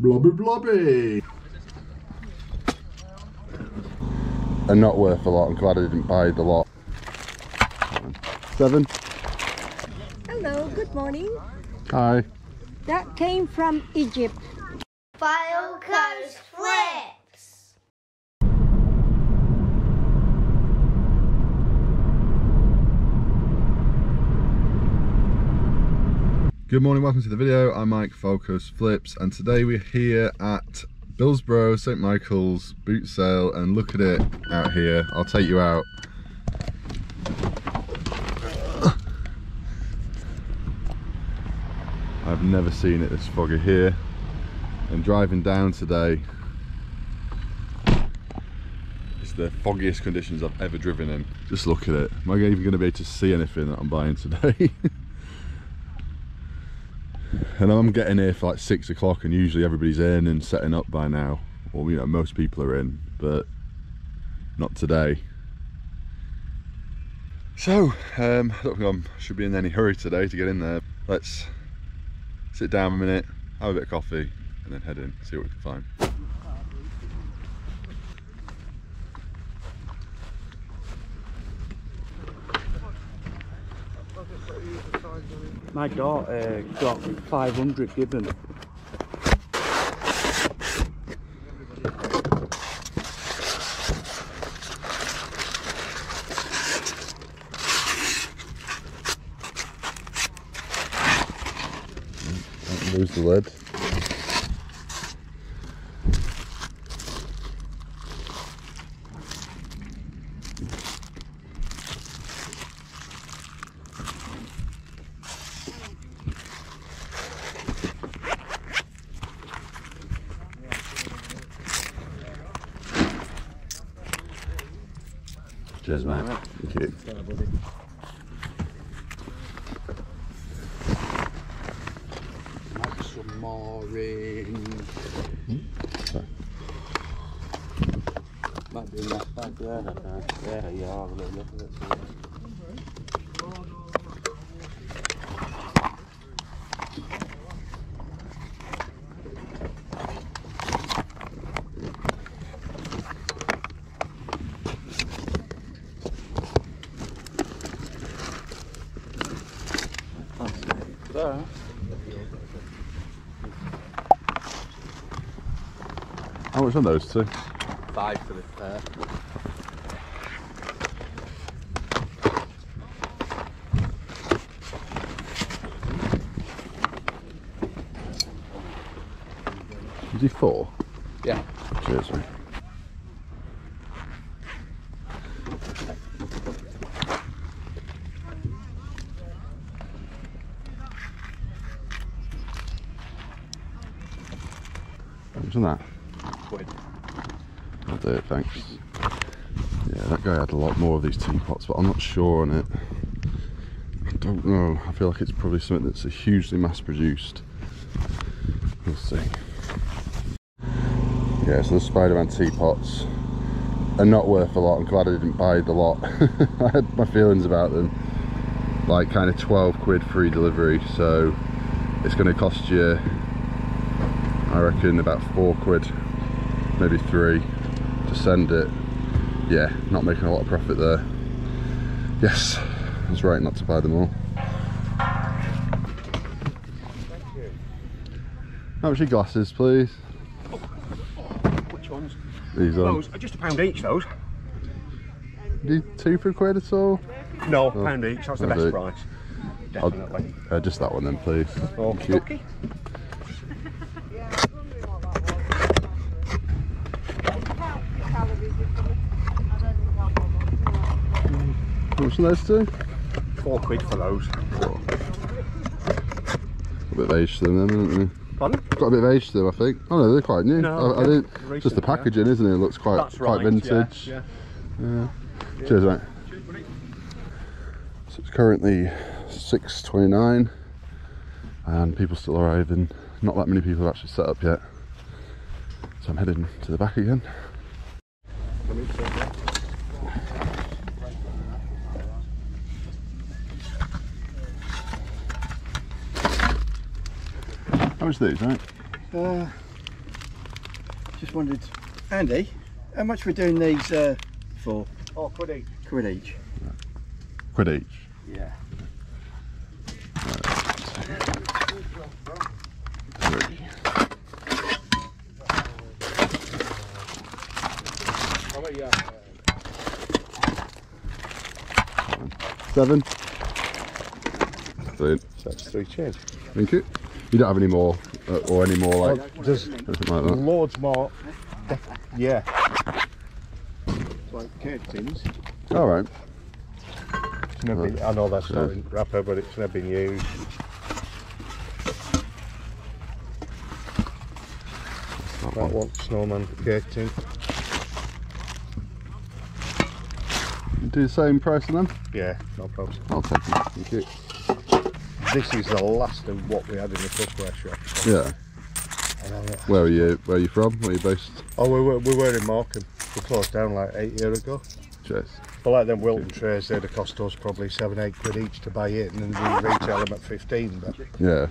Blobby blobby. Are not worth a lot. I'm glad I didn't buy the lot. 7. Hello, good morning. Hi. That came from Egypt. Fylde Coast Flips. Good morning, welcome to the video. I'm Mike, Fylde Coast Flips, and today we're here at Billsborough St. Michael's boot sale, and look at it out here. I'll take you out. I've never seen it this foggy here. And driving down today, it's the foggiest conditions I've ever driven in. Just look at it. Am I even going to be able to see anything that I'm buying today? And I'm getting here for like 6 o'clock, and usually everybody's in and setting up by now, or you know, most people are in, but not today. So I don't think I should be in any hurry today to get in there. Let's sit down a minute, have a bit of coffee, and then head in, see what we can find. My daughter got 500 given. Don't lose the lid. Cheers, mate. Thank you. Like some more in. Sorry. Might be in that bag there. There you are. How much are those two? 5 for this pair. Is he 4? Yeah. Cheers, mate. What's in that? £1. I'll do it, thanks. Yeah, that guy had a lot more of these teapots, but I'm not sure on it. I don't know. I feel like it's probably something that's hugely mass-produced. We'll see. Yeah, so the Spider-Man teapots are not worth a lot. I'm glad I didn't buy the lot. I had my feelings about them. Like, kind of 12 quid free delivery, so it's going to cost you, I reckon, about 4 quid. Maybe 3 to send it. Yeah, not making a lot of profit there. Yes, I was right not to buy them all. How much are your glasses, please? Oh, which ones? These are those. Just £1 each, those. Do 2 for £1 at all? No, £1 each. That's the best price. Definitely. Just that one then, please. Okay. How much are those two? £4 for those. Got a bit of age to them then, haven't they? Pardon? Got a bit of age to them, I think. Oh no, they're quite new. No, I didn't. Recent, just the packaging, yeah, isn't it? It looks quite, quite vintage. Yeah, yeah. Yeah. Cheers, mate. Cheers, buddy. So it's currently 6:29, and people still arriving. Not that many people have actually set up yet. So I'm heading to the back again. How much are these, right? Just wondered, Andy, how much we're doing these for? Oh, quid each. Yeah. Quid each? Yeah. Seven. That's three chairs. Thank you. You don't have any more, or any more like. Oh, just like loads more. Yeah. It's like cake tins. All right. It's never been, I know that's not in wrapper, but it's never been used. That one snowman cake tin. Do the same price on them? Yeah, no problem. I'll take them. Thank you. This is the last of what we had in the cookware shop. Yeah. Where are you from? Where are you based? Oh, we were in Morecambe. We closed down like 8 years ago. Cheers. But like them Wilton trays, they'd have cost us probably 7-8 quid each to buy it, and then we retail them at 15. But yeah.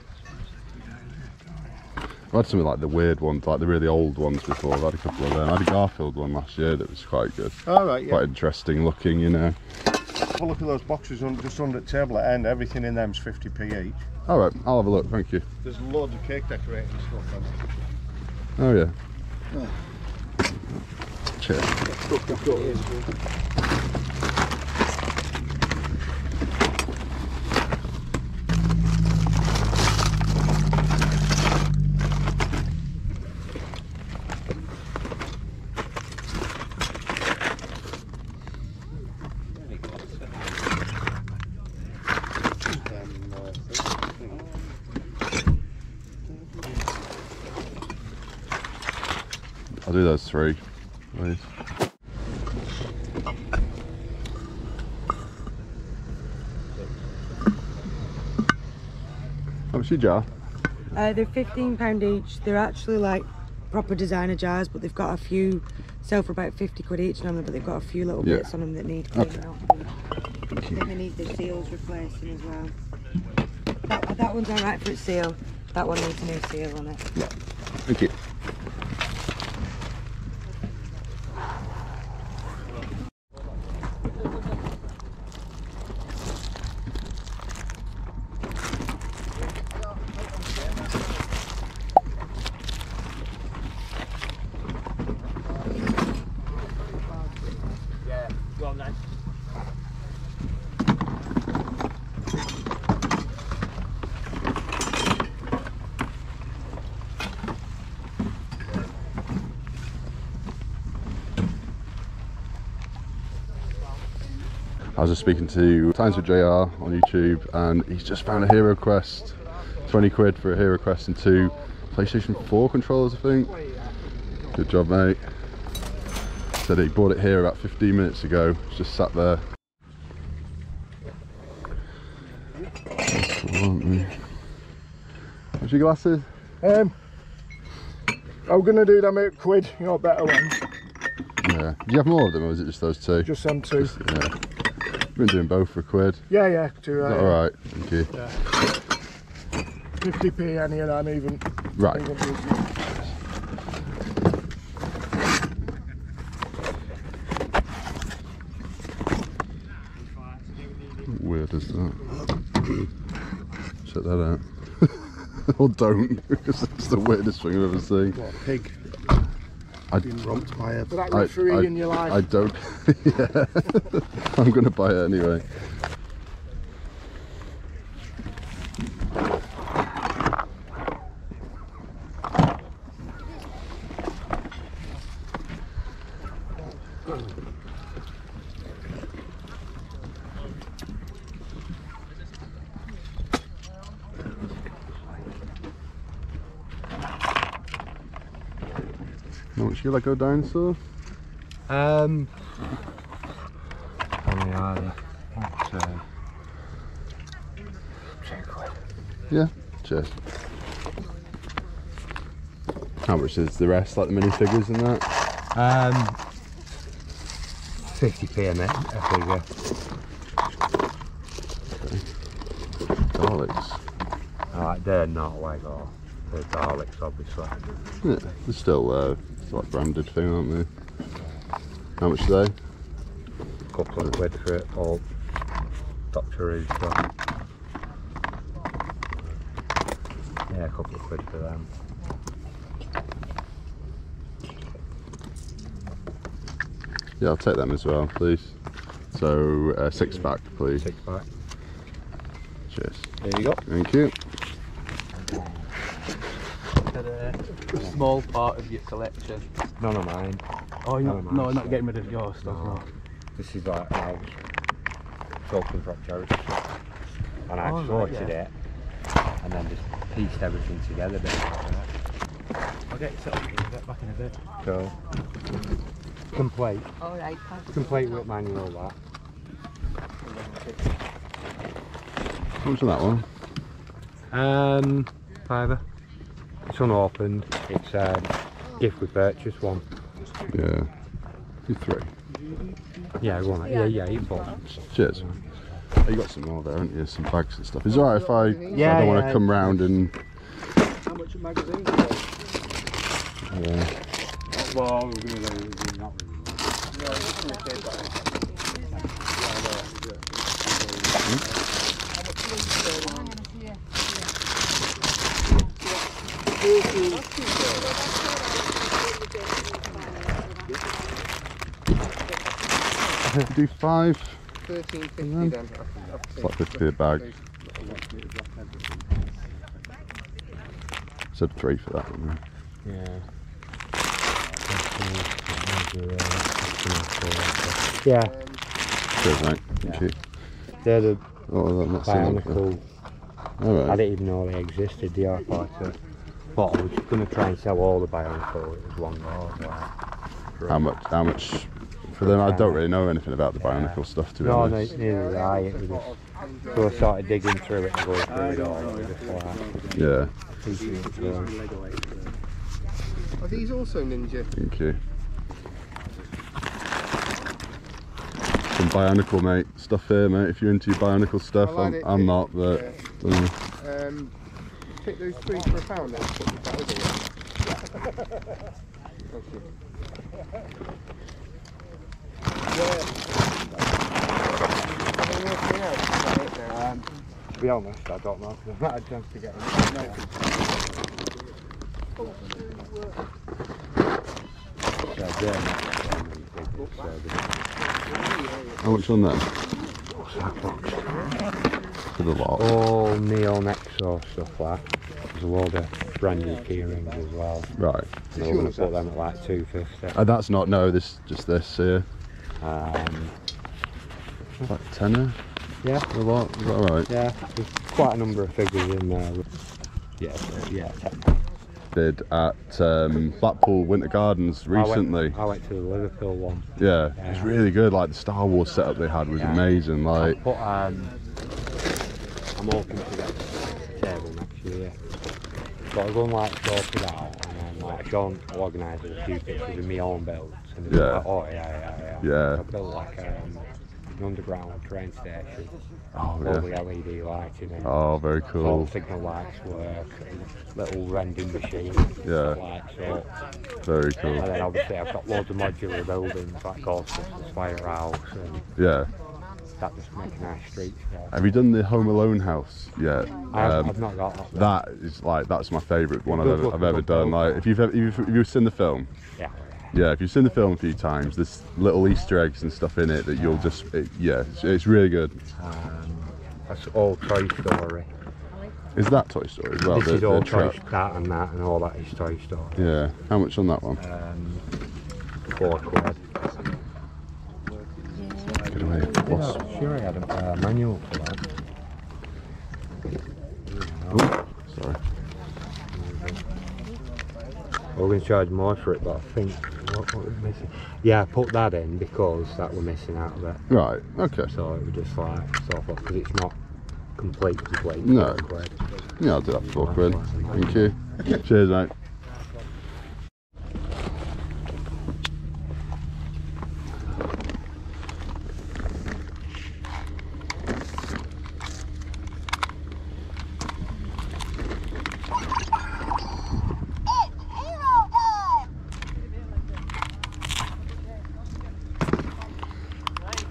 I had something like the weird ones, like the really old ones before. I've had a couple of them. I had a Garfield one last year that was quite good. All right, yeah. Quite interesting looking, you know. Well, look at those boxes just under the table at the end. Everything in them's 50p each. All right, I'll have a look. Thank you. There's loads of cake decorating stuff on it. Oh yeah. Oh. Cheers. I'll do those three, please. How much your jar? They're £15 each. They're actually like proper designer jars, but they've got a few, sell for about 50 quid each on them, but they've got a few little bits on them that need cleaning out. I think they need the seals replacing as well. That one's alright for its seal. That one needs a new seal on it. Yeah. Thank you. I was just speaking to Times with JR on YouTube, and he's just found a Hero Quest, 20 quid for a Hero Quest and 2 PlayStation 4 controllers, I think. Good job, mate. Said he bought it here about 15 minutes ago, it's just sat there. What's your glasses? I'm gonna do them £8, you know, better ones. Yeah. Do you have more of them, or is it just those two? Just them two. Just, yeah. We've been doing both for £1. Yeah, yeah. Alright, thank you. Yeah. 50p any of them even. Right. Even weird is that? Check that out. Or don't, because it's the weirdest thing I've ever seen. What, a pig? Been robbed by her, but that went for in your life. I don't. Yeah. I'm going to buy it anyway. Do you like a dinosaur? How many are they? £2. Yeah, cheers. How much is the rest, like the minifigures and that? 50p in it, a figure. Okay. Daleks. Alright, they're not like all the Daleks, obviously. Yeah, they're still It's like a branded thing, aren't they? How much are they? A couple of quid for it, all Doctor Who stuff. Yeah, a couple of quid for them. Yeah, I'll take them as well, please. So, 6-pack, please. 6-pack. Cheers. There you go. Thank you. A small part of your collection. None of mine. Oh, no, I'm not getting rid of your stuff. No. No. This is like how Tolkien Rock Charity Shop. And I sorted it and then just pieced everything together. I'll get it set up a bit, back in a bit. Cool. Complete. Alright, complete with manual that. How much on that one? Fiver. It's unopened. It's a gift we purchased one. Yeah. You three. Yeah, one. Yeah, you bought. Cheers. Oh, you got some more there, haven't you? Some bags and stuff. Is it alright if I don't want to come round and... How much a magazine? Yeah. Well, we're going to do that one. Do 5 13.50 then. It's like 50 a bag. Said 3 for that one. Yeah. Yeah. Cheers, mate. Thank you. They're the Bionicle. Right. I didn't even know they existed. They are quite a bottle. I was going to try and sell all the Bionicle. It was £1. How much? For them, I don't really know anything about the Bionicle stuff, to be honest. No, neither did I. It was just, so I started digging through it and going through it all before Are these also Ninja? Thank you. Some Bionicle, mate, stuff here, mate. If you're into your Bionicle stuff, I'm not, but... Yeah. Pick those 3 for £1 then. Thank you. Yeah. To be honest, I don't know. I've had a chance to get How much on that? What's that box? For the lot. All neon exo stuff like that. There's a load of brand new keyrings as well. Right. So we're going to put them at like 250. That's not, no, this just this here. Like a tenner? Yeah. A lot? Is that right? Yeah. There's quite a number of figures in there. Yeah, so, yeah. At Blackpool Winter Gardens recently. I went to the Liverpool one. Yeah, it was really good. Like the Star Wars setup they had was amazing. Like, but, I'm hoping to get a table next year. But I'm going like sort it out, and then like Sean organised a few pictures of my own builds. And it was like, oh yeah. I built like an underground train station. Oh, all the LED lighting in. Oh, very cool. All signal lights work, and little rending machines. Yeah. Like so. Very cool. And then obviously I've got loads of modular buildings like Ghostbusters, Firehouse, and that just makes nice streets. Have you done the Home Alone house yet? I've not got that. That is like, that's my favourite one I've ever done. Like, if you've seen the film. Yeah. Yeah, if you've seen the film a few times, there's little Easter eggs and stuff in it that you'll just, it's really good. That's all Toy Story. Is that Toy Story as well? This is all that and all that is Toy Story. Yeah, how much on that one? 4 quid. I'm sure I had a manual for that. Oh, sorry. We're going to charge more for it, but I think what was missing? Yeah, I put that in because that we're missing out of it. Right, okay. So it was just like sort of because it's not complete. No. Yeah, I'll do that for £4. Thank you. Cheers, mate.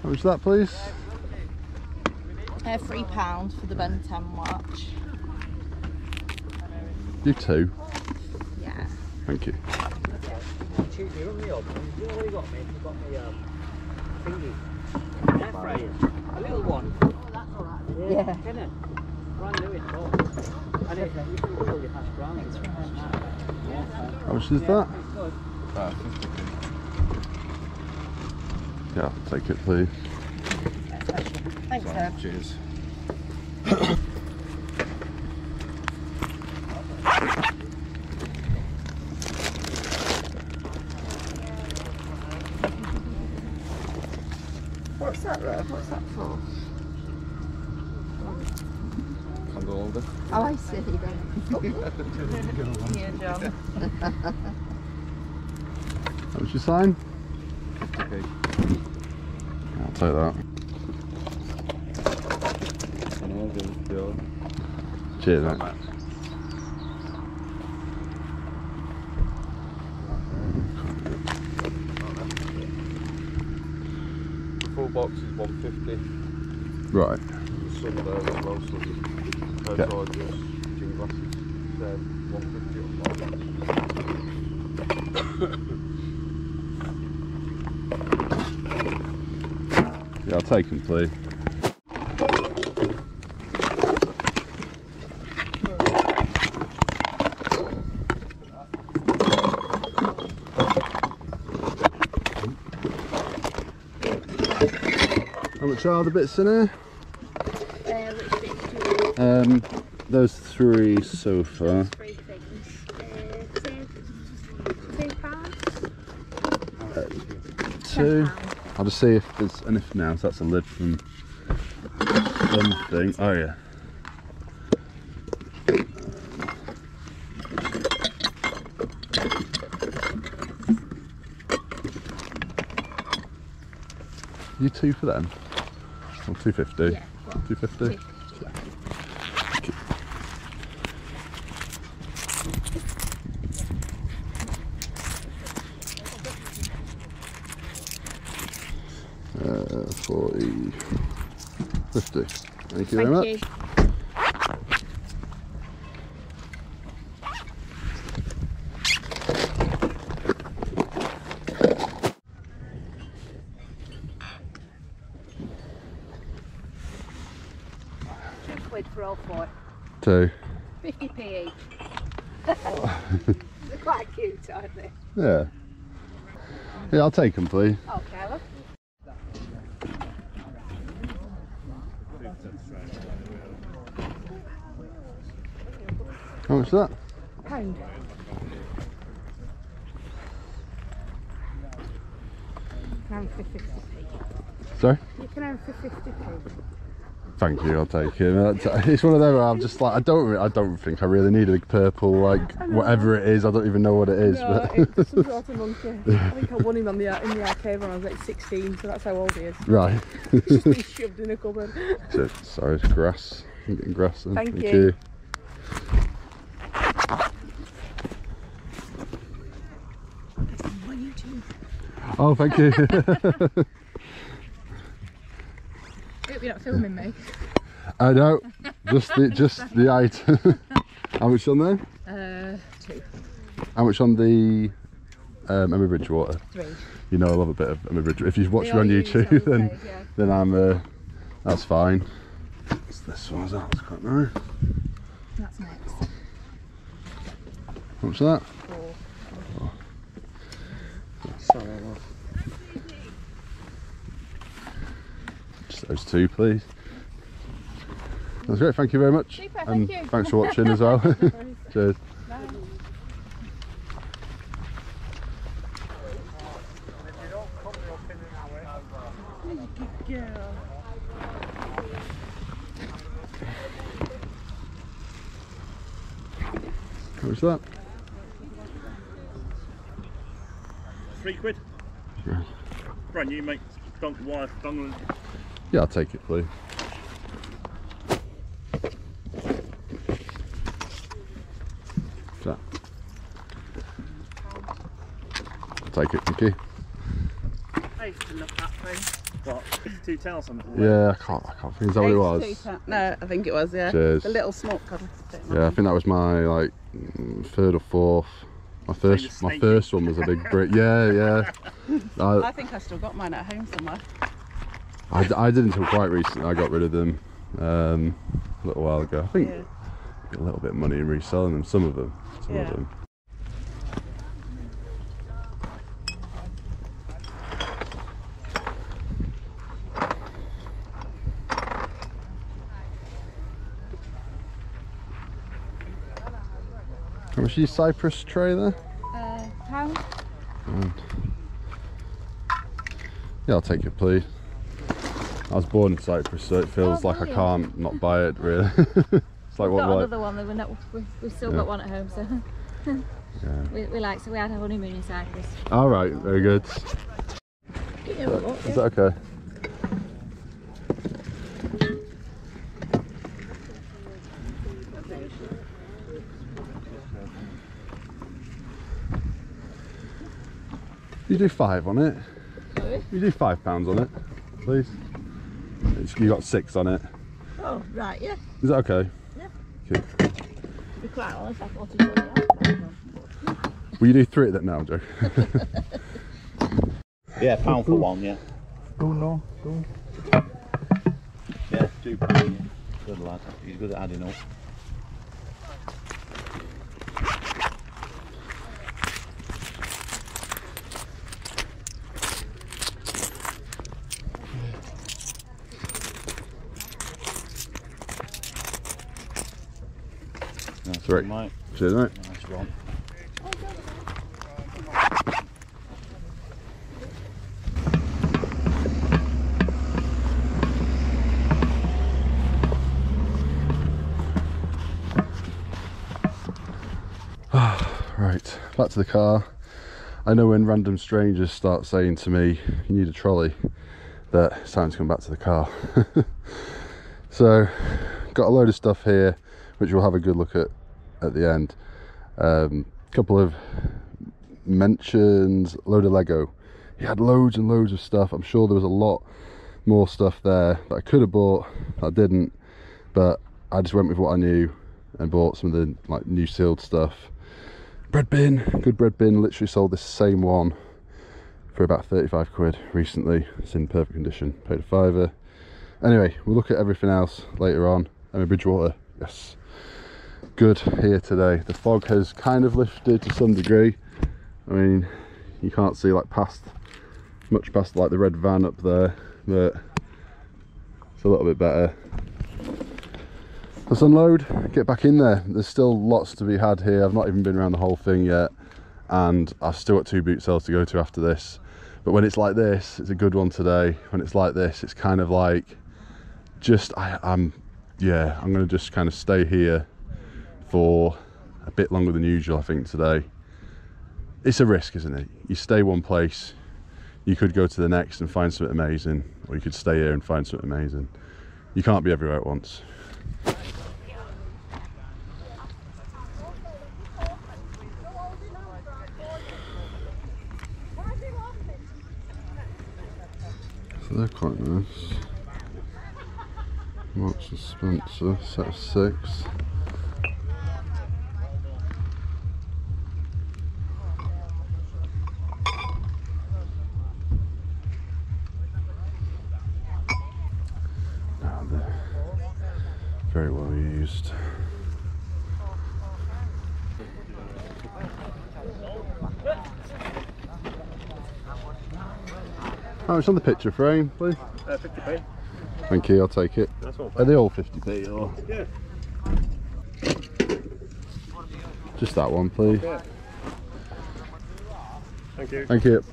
How much that, please? £3 for the Ben 10 watch. You too? Yeah. Thank you. A little one. Oh, that's all right. Yeah. Yeah. How much is that? Yeah, I'll take it, please. Thanks, Dad. Cheers. What's that, Rev? What's that for? Holder. Oh, I see. Yeah, John. That was your sign? Okay. I'll take that. Cheers, mate. The full box is 150. Right. There's some there as well, so okay. Yeah, I'll take them, please. How much are the bits in here? Those three so far. Three things. £2. £2. I'll just see if there's enough now. So that's a lid from something. Oh yeah. You £2 for them? Or £2.50? Yeah. £2.50? £40.50. Thank you very much. You. £2 for all four. £2. 50p each. They're quite cute, aren't they? Yeah. Yeah, I'll take them, please. Okay, love. How much is that? £1. £1 for 50p. Sorry? You can earn for 50p. Thank you, I'll take it. It's one of them where I'm just like, I don't think I really need a purple, like, whatever it is, I don't even know what it is. No, but it's some sort of monkey. I think I won him in the arcade when I was like 16, so that's how old he is. Right. Just be shoved in a cupboard. So, sorry, it's grass. I'm getting grass then. Thank you. Oh, thank you. Hope you're not filming me. I know. Just the item. How much on there? £2. How much on the Emma Bridgewater? £3. You know I love a bit of Emma Bridgewater. If you watch her on YouTube, then I'm. That's fine. What's this one? That's quite nice. That's next. How much is that? £4. Sorry, love. Those £2, please. That's great, thank you very much. Super, thank you. Thanks for watching as well. Cheers. Bye. How much is that? £3. Yeah. Brand new, mate. Don't wire, don't. Yeah, I'll take it, please. What's that? I'll take it, thank you. I used to love that thing. What? 52 tails on it? Yeah, I can't think. Is that what it was? No, I think it was, yeah. Cheers. The little snort cuddle. Yeah, I think that was my, like, third or fourth. My first one was a big brick. Yeah, yeah. I think I still got mine at home somewhere. I did until quite recently. I got rid of them a little while ago. I think a little bit of money in reselling them. Some of them. How much is your Cyprus tray there? Pound. Yeah, I'll take it, please. I was born in Cyprus, so it feels like I can't not buy it, really. It's like what? Another one. We've still got one at home, so yeah. So we had a honeymoon in Cyprus. All right, very good. Is that okay? You do £5 on it. Sorry? You do £5 on it, please. You got £6 on it. Oh, right, yeah. Is that okay? Yeah. Cool. To be quite honest, I thought you were. Will you do £3 at that now, Joe? Yeah, £1 for one, yeah. Go on. Yeah, £2, yeah. Good lad. He's good at adding up. Cheers, mate. Cheers, mate. Nice one. Right, back to the car. I know when random strangers start saying to me, you need a trolley, that it's time to come back to the car. So, got a load of stuff here, which we'll have a good look at the end. Couple of mentions, load of Lego. He had loads and loads of stuff. I'm sure there was a lot more stuff there that I could have bought that I didn't, but I just went with what I knew and bought some of the like new sealed stuff. Bread bin, good bread bin. Literally sold this same one for about 35 quid recently. It's in perfect condition, paid a £5. Anyway, we'll look at everything else later on. Emma Bridgewater, yes. Good here today. The fog has kind of lifted to some degree. I mean, you can't see like much past like the red van up there, but it's a little bit better. Let's unload, get back in there. There's still lots to be had here. I've not even been around the whole thing yet, and I've still got two boot sales to go to after this. But when it's like this, it's a good one today. When it's like this, it's kind of like just I'm gonna just kind of stay here for a bit longer than usual, I think, today. It's a risk, isn't it? You stay one place, you could go to the next and find something amazing, or you could stay here and find something amazing. You can't be everywhere at once. So they're quite nice. Marks and Spencer, set of 6. Very well used. Oh, it's on the picture frame, please. 50p. Thank you, I'll take it. Are they all 50p or? Yeah. Just that one, please. Yeah. Thank you. Thank you.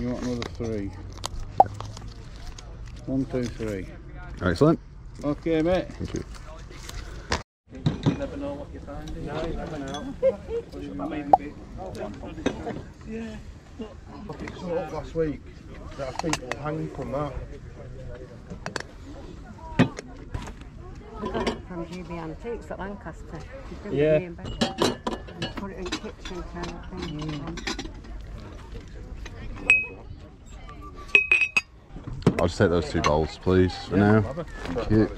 You want another 3? 1, 2, 3. Excellent. Okay, mate. Thank you. You never know what you're finding. No, you never know. Yeah. I picked some up last week that I think will hang from that. We got it from GB Antiques at Lancaster. Yeah. And put it in the kitchen kind of thing. just take those two bowls, please, for now. Thank you.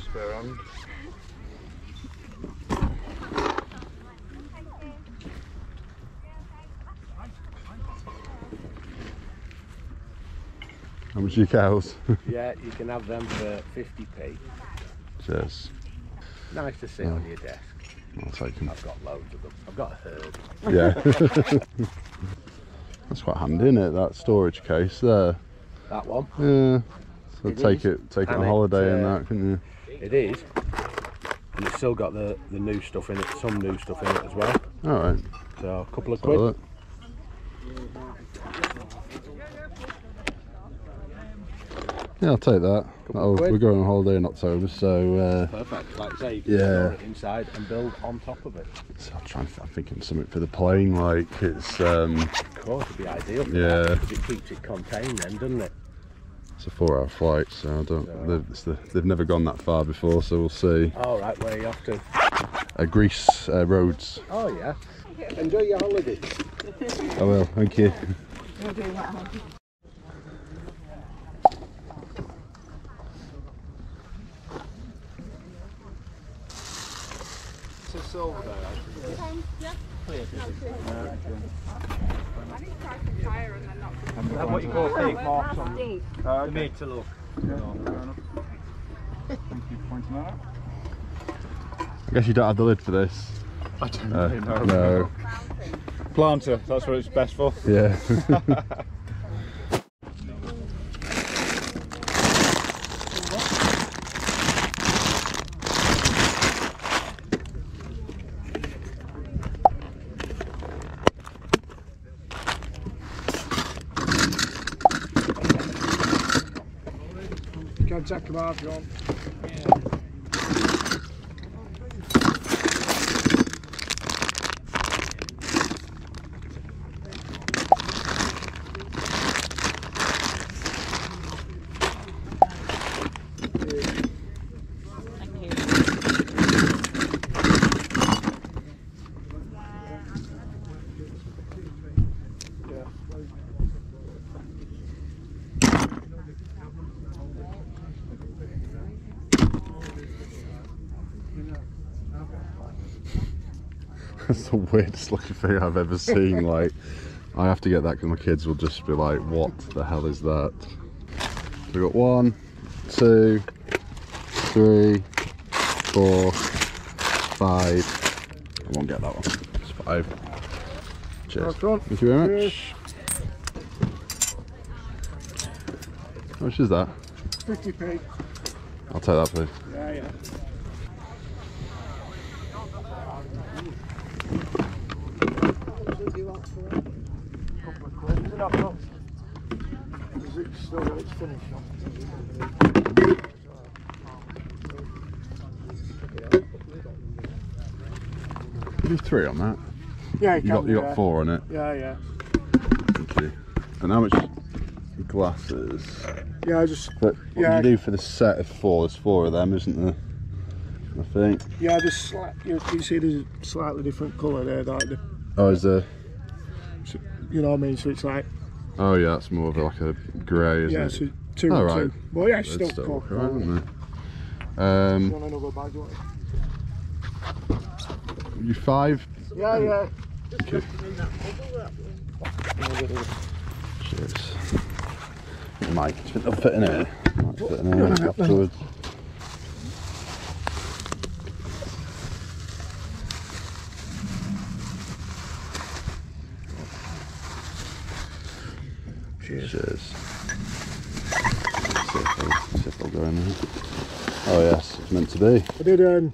How much are your cows? Yeah, you can have them for 50p. Cheers. Nice to sit on your desk. I'll take them. I've got loads of them. I've got a herd. Yeah. That's quite handy, isn't it? That storage case there. That one? Yeah. So take it on holiday and that, couldn't you? It is. And it's still got the new stuff in it, some new stuff in it as well. Alright. So a couple of quid. Yeah, I'll take that. We're going on holiday in October, so... perfect. Like I say, you can store it inside and build on top of it. So I'm thinking something for the plane, like it's... Of course, it'd be ideal for that, because it keeps it contained then, doesn't it? It's a 4-hour flight, so I don't... They've never gone that far before, so we'll see. All right, where are you off to? Greece roads. Oh, yeah. Enjoy your holiday. I will, thank you. We'll do that. Over there, yeah. What you call fake marks on it? Made to look. Yeah. Thank you for pointing that out. I guess you don't have the lid for this. I don't know. No. Planter, that's what it's best for. Yeah. Jack him off, John. That's the weirdest looking thing I've ever seen. Like, I have to get that because my kids will just be like, what the hell is that? We've got 1, 2, 3, 4, 5. I won't get that one. It's 5. Cheers. Thank you very much. How much is that? 50p. I'll take that, please. Yeah, yeah. There's 3 on that. Yeah, you got 4 on it. Yeah, yeah. Thank you. And how much glasses? Yeah, I just. But what do you do for the set of 4? There's 4 of them, isn't there? I think. Yeah, just you see, there's a slightly different colour there, like the. Oh, is there? So, you know what I mean? So it's like. Oh yeah, it's more of like a grey, isn't it? Yeah, so 2 and 2. Well, yeah, it's still cool, isn't it? You 5? Yeah, yeah. Okay. Cheers. Mike, they'll fit in here. Might fit in here afterwards. Cheers. See if I'll go in there. Oh yes, it's meant to be. I did I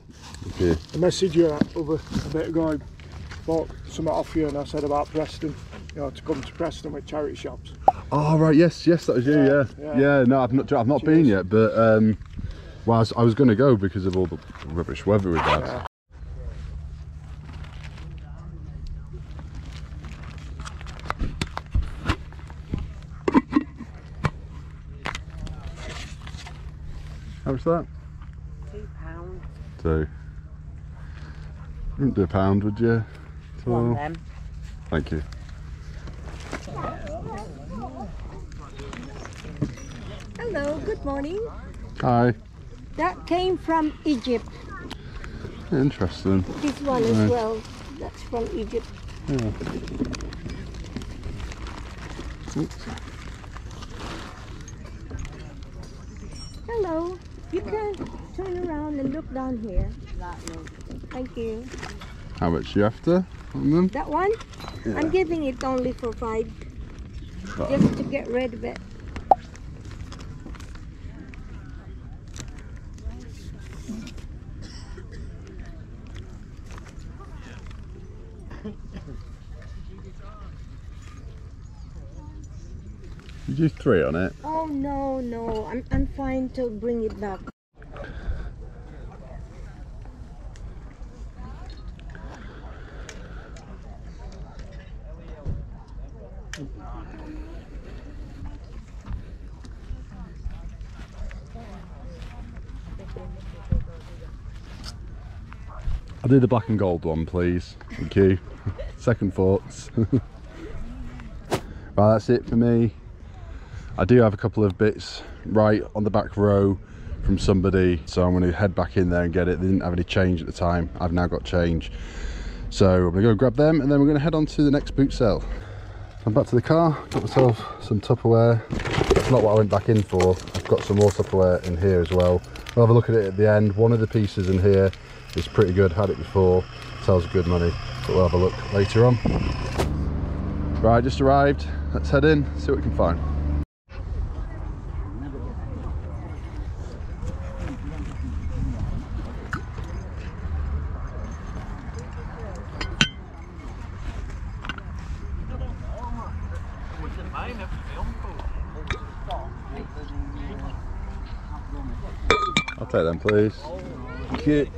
messaged you over a bit ago. I bought something off you and I said about Preston, you know, to come to Preston with charity shops. Oh right, yes, that was you, yeah. No, I've not been yet, but well, I was going to go because of all the rubbish weather we've had. Yeah. How much that? £2. 2. You wouldn't do £1, would you? One then. Thank you. Hello, good morning. Hi. That came from Egypt. Interesting. This one as well, that's from Egypt. Yeah. Oops. Hello, you can turn around and look down here. Thank you. How much you after on them? That one? Yeah. I'm giving it only for 5. But just to get rid of it. Did you do 3 on it? Oh no, no, I'm fine to bring it back. I'll do the black and gold one, please. Thank you. Second thoughts. Right, that's it for me. I do have a couple of bits right on the back row from somebody, so I'm going to head back in there and get it. They didn't have any change at the time. I've now got change, so I'm going to go grab them and then we're going to head on to the next boot sale. I'm back to the car, got myself some Tupperware. It's not what I went back in for. I've got some more Tupperware in here as well. I'll have a look at it at the end. One of the pieces in here is pretty good, had it before, sells good money, but we'll have a look later on. Right, just arrived. Let's head in, see what we can find. I'll take them, please. Thank you.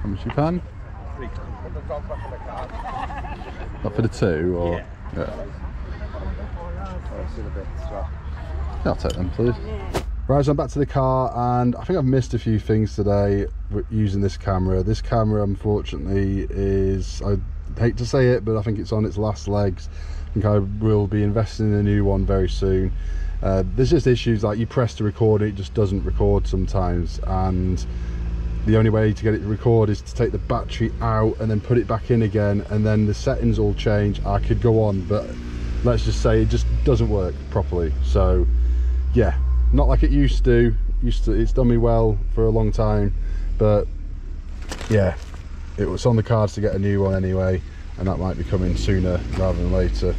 How much you pan? 3. Not for the 2, or? Yeah. Yeah, I'll take them, please. Right, so I'm back to the car, and I think I've missed a few things today using this camera. This camera, unfortunately, is, I hate to say it, but I think it's on its last legs. I think I will be investing in a new one very soon. There's just issues, like you press to record, it just doesn't record sometimes, and the only way to get it to record is to take the battery out and then put it back in again, and then the settings all change. I could go on, but let's just say it just doesn't work properly. So yeah, not like it used to. It's done me well for a long time, but yeah, it was on the cards to get a new one anyway, and that might be coming sooner rather than later.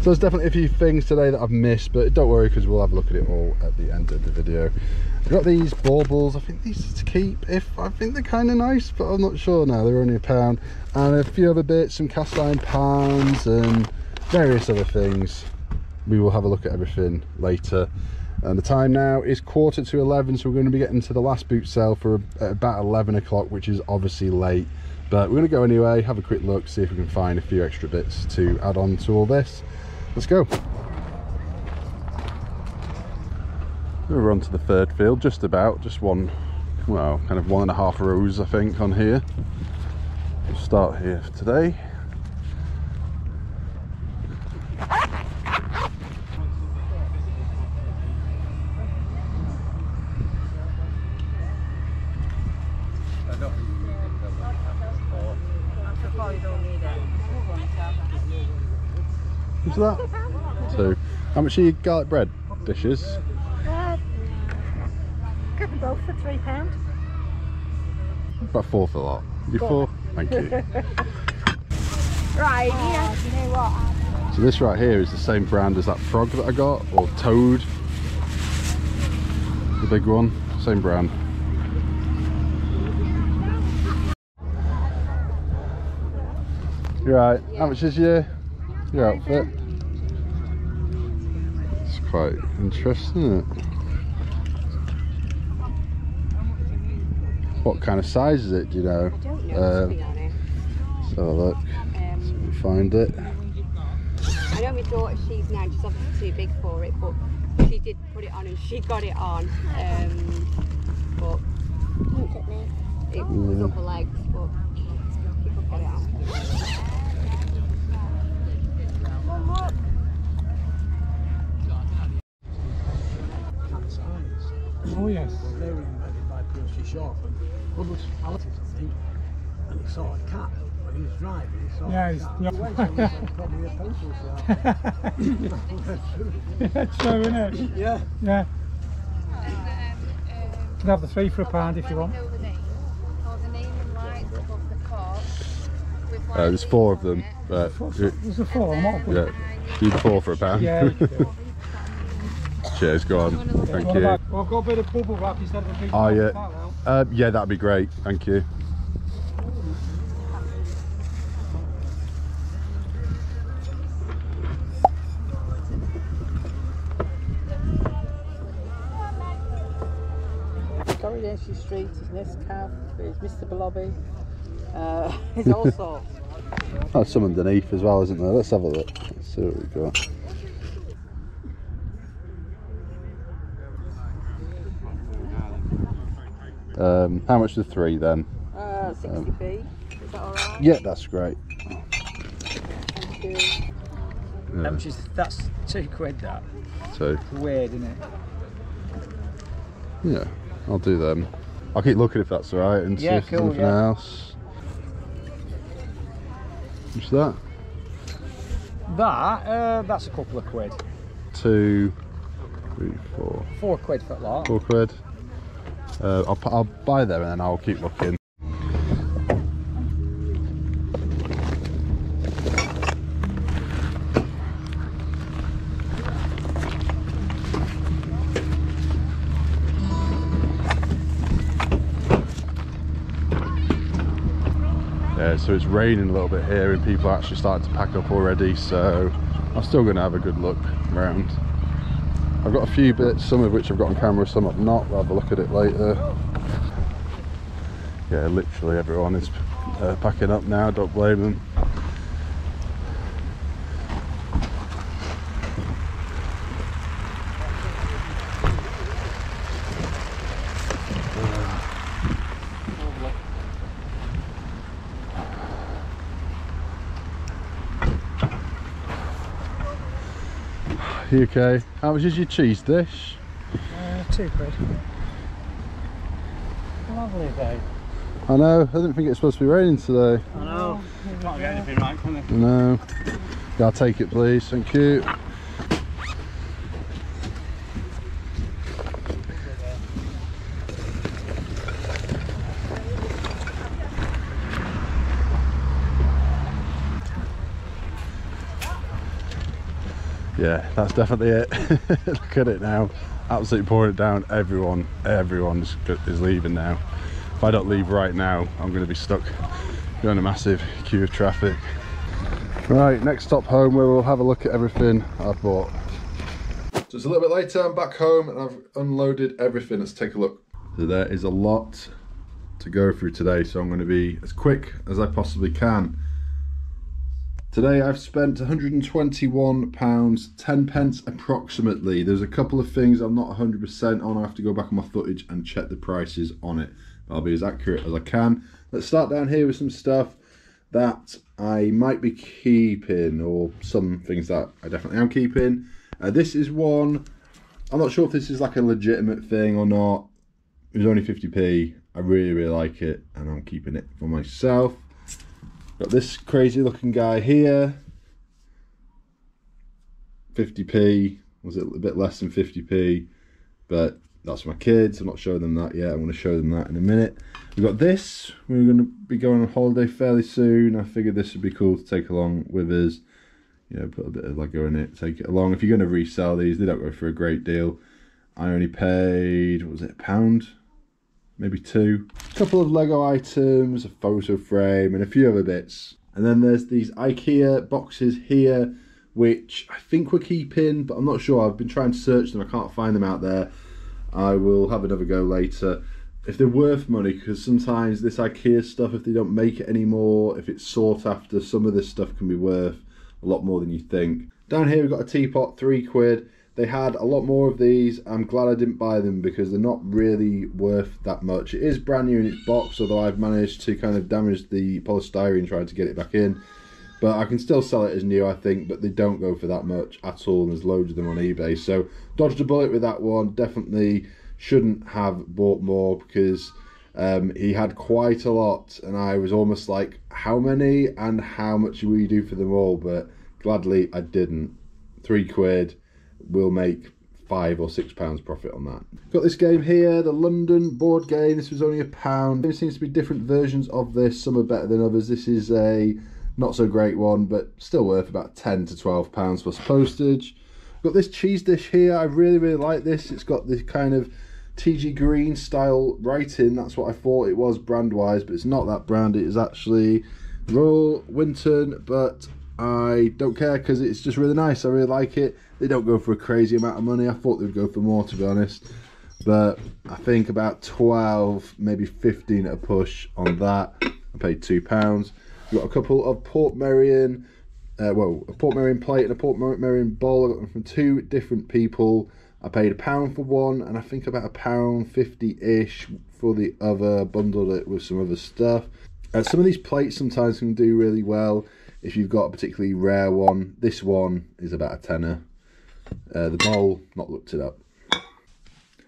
So there's definitely a few things today that I've missed, but don't worry, because we'll have a look at it all at the end of the video. I've got these baubles. I think these are to keep. I think they're kind of nice, but I'm not sure now. They're only £1, and a few other bits, some cast iron pans and various other things. We will have a look at everything later. And the time now is 11:15, so we're going to be getting to the last boot sale for about 11 o'clock, which is obviously late, but we're going to go anyway, have a quick look, see if we can find a few extra bits to add on to all this. Let's go. We're on to the third field, just about, just one, well, kind of 1.5 rows I think on here. We'll start here for today. That. So, how much are your garlic bread dishes? Got them both for £3. About 4 for a lot. You 4? Thank you. Right, yeah. You know what? So this right here is the same brand as that frog that I got, or toad. The big one, same brand. Right, yeah. How much is your outfit? Quite interesting, isn't it? What kind of size is it, do you know? I don't know, to be honest. Let's have a look, see if we find it. I know my daughter, she's 9, she's obviously too big for it, but she did put it on and she got it on. But it was upper legs, but she could get it on. Scottish shop, and Woodward's Alexis, I think, and he saw a cat. When he was driving, he saw a cat. It's true, isn't it? Yeah. Yeah. You can have the three for £1 if you want. There's four of them. There's a four, yeah. Do the four for £1. Yeah. Cheers, go on. Thank you. Well, I've got a bit of bubble wrap instead of a big bubble wrap. Yeah, that'd be great. Thank you. Coronation Street is Nescaf, it's Mr. Blobby, it's all sorts. Oh, some underneath as well, isn't there? Let's have a look. Let's see what we've got. How much are the three then? 60p. Is that alright? Yeah, that's great. Thank you. Yeah. How much is that's £2 that? Two. It's weird, isn't it? Yeah, I'll do them. I'll keep looking if that's alright and see if there's anything else. What's that? That's a couple of quid. 2, 3, 4. £4 for that lot. £4. I'll buy them and then I'll keep looking. Yeah, so it's raining a little bit here and people are actually starting to pack up already, so I'm still going to have a good look around. I've got a few bits, some of which I've got on camera, some I've not. We'll have a look at it later. Yeah, literally everyone is packing up now, don't blame them. UK. How much is your cheese dish? £2. Lovely day. I know, I didn't think it was supposed to be raining today. I know, it's not getting anything right, can it? No. Yeah, I'll take it please, thank you. Yeah, that's definitely it. Look at it now, absolutely pouring it down. Everyone is leaving now. If I don't leave right now, I'm going to be stuck in a massive queue of traffic. Right, next stop home, where we'll have a look at everything I've bought. So it's a little bit later, I'm back home and I've unloaded everything. Let's take a look. So there is a lot to go through today, so I'm going to be as quick as I possibly can. Today I've spent £121.10 approximately. There's a couple of things I'm not 100% on. I have to go back on my footage and check the prices on it. I'll be as accurate as I can. Let's start down here with some stuff that I might be keeping, or some things that I definitely am keeping. This is one, I'm not sure if this is like a legitimate thing or not. It was only 50p. I really, really like it and I'm keeping it for myself. Got this crazy looking guy here, 50p, was it a bit less than 50p, but that's my kids, I'm not showing them that yet, I'm going to show them that in a minute. We've got this, we're going to be going on holiday fairly soon, I figured this would be cool to take along with us, you know, put a bit of Lego in it, take it along. If you're going to resell these, they don't go for a great deal. I only paid, what was it, £1? Maybe £2. A couple of Lego items, a photo frame and a few other bits. And then there's these IKEA boxes here, which I think we're keeping, but I'm not sure. I've been trying to search them, I can't find them out there. I will have another go later. If they're worth money, because sometimes this IKEA stuff, if they don't make it anymore, if it's sought after, some of this stuff can be worth a lot more than you think. Down here we've got a teapot, £3. They had a lot more of these. I'm glad I didn't buy them because they're not really worth that much. It is brand new in its box, although I've managed to kind of damage the polystyrene trying to get it back in. But I can still sell it as new, I think, but they don't go for that much at all. And there's loads of them on eBay. So dodged a bullet with that one. Definitely shouldn't have bought more because He had quite a lot, and I was almost like, how many and how much will you do for them all? But gladly, I didn't. £3, we'll make £5 or £6 profit on that. Got this game here, the London board game. This was only £1. There seems to be different versions of this. Some are better than others. This is a not so great one, but still worth about £10 to £12 plus postage. Got this cheese dish here. I really, really like this. It's got this kind of TG Green style writing. That's what I thought it was brand wise, but it's not that brand. It is actually Royal Winton, but I don't care because it's just really nice. I really like it. They don't go for a crazy amount of money. I thought they'd go for more, to be honest, but I think about 12, maybe 15 at a push on that. I paid £2. We've got a couple of Portmeirion, a Portmeirion plate and a Portmeirion bowl. I got them from two different people. I paid £1 for one, and I think about £1.50-ish for the other. Bundled it with some other stuff. Some of these plates sometimes can do really well if you've got a particularly rare one. This one is about £10. The bowl, not looked it up.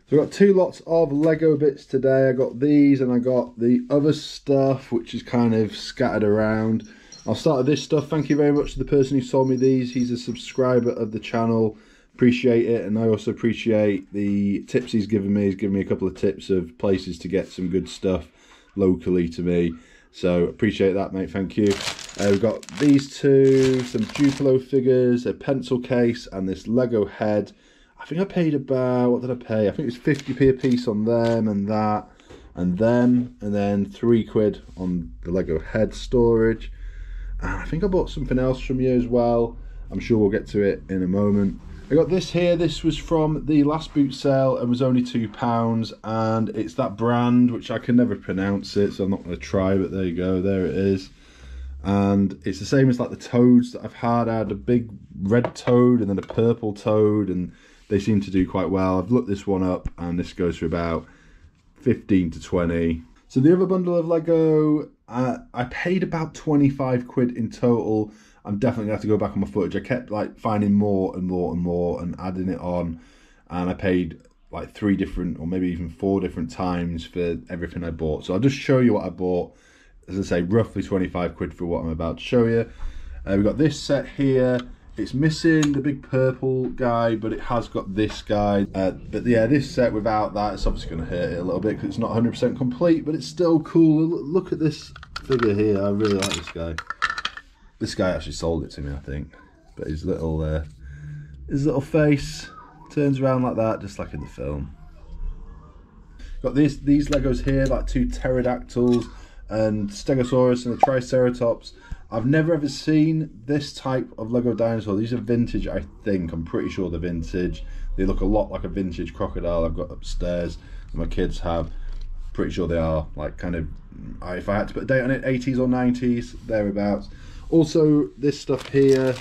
So I got two lots of Lego bits today. I got these and I got the other stuff, which is kind of scattered around. I'll start with this stuff. Thank you very much to the person who sold me these. He's a subscriber of the channel. Appreciate it, and I also appreciate the tips he's given me. He's given me a couple of tips of places to get some good stuff locally to me, so appreciate that, mate. Thank you. We've got these two, some Duplo figures, a pencil case, and this Lego head. I think I paid about, what did I pay? I think it was 50p a piece on them and that and them, and then £3 on the Lego head storage. And I think I bought something else from you as well. I'm sure we'll get to it in a moment. I got this here. This was from the last boot sale and was only £2, and it's that brand which I can never pronounce it, so I'm not going to try, but there you go, there it is. And it's the same as like the toads that I've had. I had a big red toad and then a purple toad, and they seem to do quite well. I've looked this one up, and this goes for about 15 to 20. So the other bundle of Lego, I paid about £25 in total. I'm definitely going to have to go back on my footage. I kept like finding more and more and more and adding it on. And I paid like 3 different or maybe even 4 different times for everything I bought. So I'll just show you what I bought. As I say, roughly £25 for what I'm about to show you. We've got this set here. It's missing the big purple guy, but it has got this guy. But yeah, this set without that, it's obviously going to hurt it a little bit because it's not 100% complete, but it's still cool. Look at this figure here. I really like this guy. This guy actually sold it to me, I think. But his little face turns around like that, just like in the film. Got these Legos here, like 2 pterodactyls and Stegosaurus and a Triceratops. I've never ever seen this type of Lego dinosaur. These are vintage, I think. I'm pretty sure they're vintage. They look a lot like a vintage crocodile I've got upstairs that my kids have. Pretty sure they are, like, kind of, if I had to put a date on it, 80s or 90s, thereabouts. Also, this stuff here,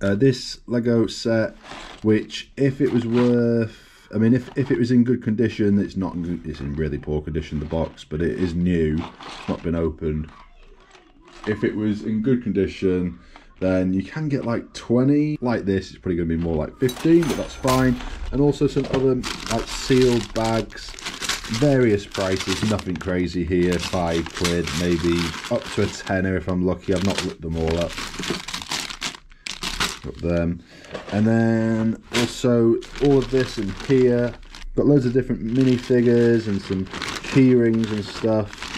this Lego set, which if it was worth, I mean, if it was in good condition, it's not in good, it's in really poor condition, the box, but it is new, it's not been opened. If it was in good condition, then you can get like 20 like this. It's probably going to be more like 15, but that's fine. And also some other like sealed bags. Various prices, nothing crazy here. £5, maybe up to a £10 if I'm lucky. I've not looked them all up. Got them, and then also all of this in here. Got loads of different minifigures and some key rings and stuff.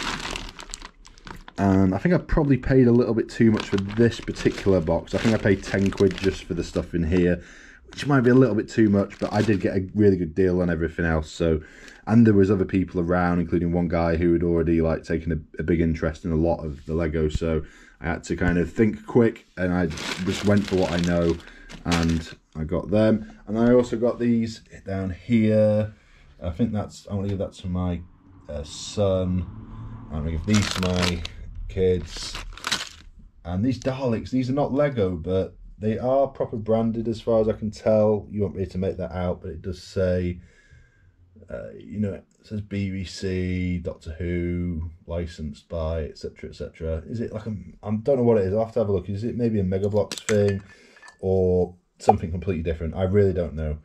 And I think I probably paid a little bit too much for this particular box. I think I paid £10 just for the stuff in here, which might be a little bit too much, but I did get a really good deal on everything else. So, and there was other people around, including one guy who had already like taken a big interest in a lot of the Lego, so I had to kind of think quick, and I just went for what I know, and I got them. And I also got these down here. I think that's, I want to give that to my son. I'm going to give these to my kids. And these Daleks, these are not Lego, but they are proper branded as far as I can tell. You won't be able to make that out, but it does say, you know, it says BBC, Doctor Who, licensed by, etc, etc. Is it like a, I don't know what it is, I'll have to have a look. Is it maybe a Mega Bloks thing or something completely different? I really don't know.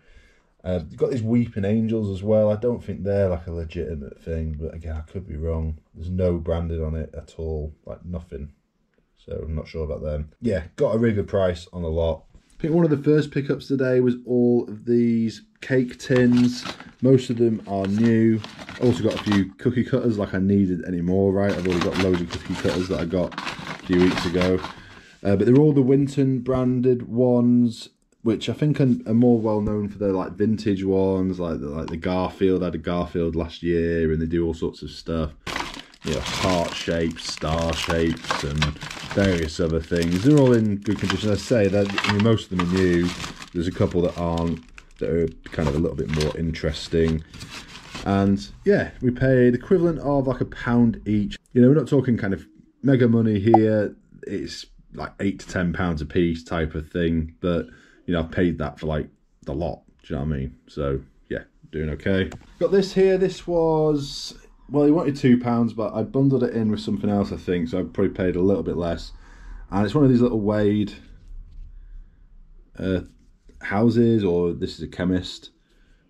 You've got these weeping angels as well. I don't think they're like a legitimate thing, but again, I could be wrong. There's no branding on it at all, like nothing. So I'm not sure about them. Yeah, got a really good price on a lot. I think one of the first pickups today was all of these cake tins. Most of them are new. I also got a few cookie cutters, like I needed any more, right? I've already got loads of cookie cutters that I got a few weeks ago. But they're all the Winton branded ones, which I think are more well known for their like vintage ones, like the Garfield. I had a Garfield last year, and they do all sorts of stuff. You know, heart shapes, star shapes, and various other things. They're all in good condition. As I say, that I mean, most of them are new. There's a couple that aren't, that are kind of a little bit more interesting. And yeah, we paid the equivalent of like £1 each. You know, we're not talking kind of mega money here. It's like £8 to £10 a piece type of thing. But you know, I've paid that for like the lot. Do you know what I mean? So yeah, doing okay. Got this here. This was. Well, he wanted £2, but I bundled it in with something else, I think, so I probably paid a little bit less. And it's one of these little Wade houses, or this is a chemist.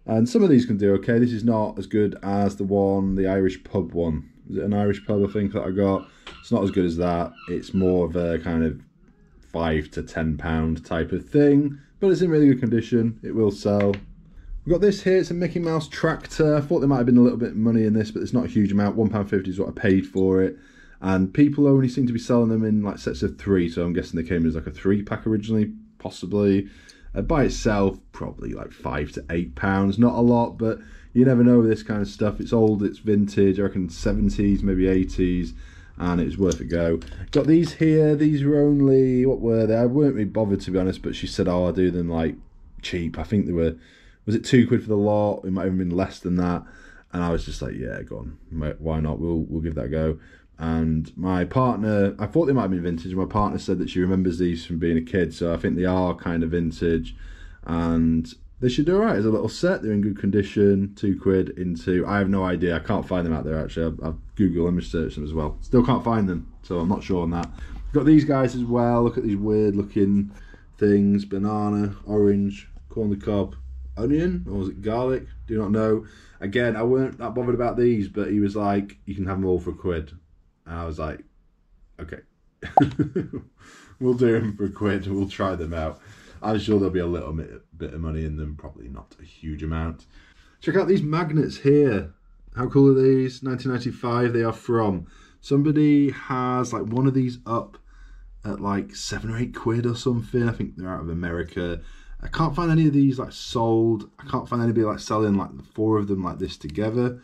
And some of these can do okay. This is not as good as the one, the Irish pub one. Is it an Irish pub, I think, that I got? It's not as good as that. It's more of a kind of £5 to £10 type of thing, but it's in really good condition. It will sell. We've got this here, it's a Mickey Mouse tractor. I thought there might have been a little bit of money in this, but it's not a huge amount. £1.50 is what I paid for it. And people only seem to be selling them in like sets of 3, so I'm guessing they came as like a 3-pack originally, possibly. By itself, probably like £5 to £8. Not a lot, but you never know with this kind of stuff. It's old, it's vintage, I reckon 70s, maybe 80s, and it was worth a go. Got these here, these were only, what were they? I weren't really bothered to be honest, but she said, oh, I'll do them like cheap. I think they were... Was it £2 for the lot? It might have been less than that. And I was just like, yeah, go on. Why not? We'll give that a go. And my partner, I thought they might have been vintage. My partner said that she remembers these from being a kid. So I think they are kind of vintage. And they should do all right as a little set. They're in good condition. £2 into, I have no idea. I can't find them out there, actually. I've Googled image searched them as well. Still can't find them. So I'm not sure on that. Got these guys as well. Look at these weird looking things. Banana, orange, corn on the cob. Onion, or was it garlic? Do not know. Again, I weren't that bothered about these, but he was like, you can have them all for £1. And I was like, okay. We'll do them for £1. We'll try them out. I'm sure there'll be a little bit of money in them. Probably not a huge amount. Check out these magnets here. How cool are these? 1995 they are from. Somebody has like one of these up at like £7 or £8 or something. I think they're out of America. I can't find any of these like sold. I can't find anybody like selling like the 4 of them like this together.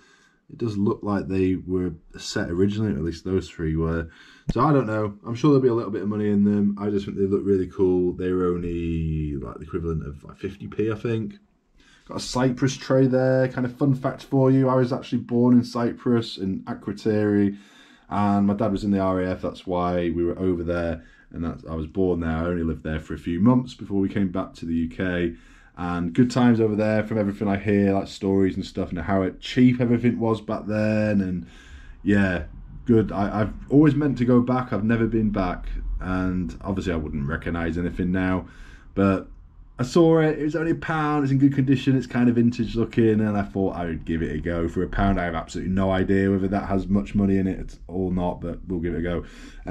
It does look like they were a set originally, or at least those 3 were. So I don't know. I'm sure there'll be a little bit of money in them. I just think they look really cool. They were only like the equivalent of like 50p, I think. Got a Cyprus tray there. Kind of fun fact for you. I was actually born in Cyprus, in Akrotiri, and my dad was in the RAF. That's why we were over there. And that's, I was born there. I only lived there for a few months before we came back to the UK. And good times over there from everything I hear, like stories and stuff, and how cheap everything was back then. And yeah, good. I've always meant to go back. I've never been back. And obviously I wouldn't recognise anything now. But I saw it. It was only £1. It's in good condition. It's kind of vintage looking. And I thought I would give it a go. For £1, I have absolutely no idea whether that has much money in it or not, but we'll give it a go.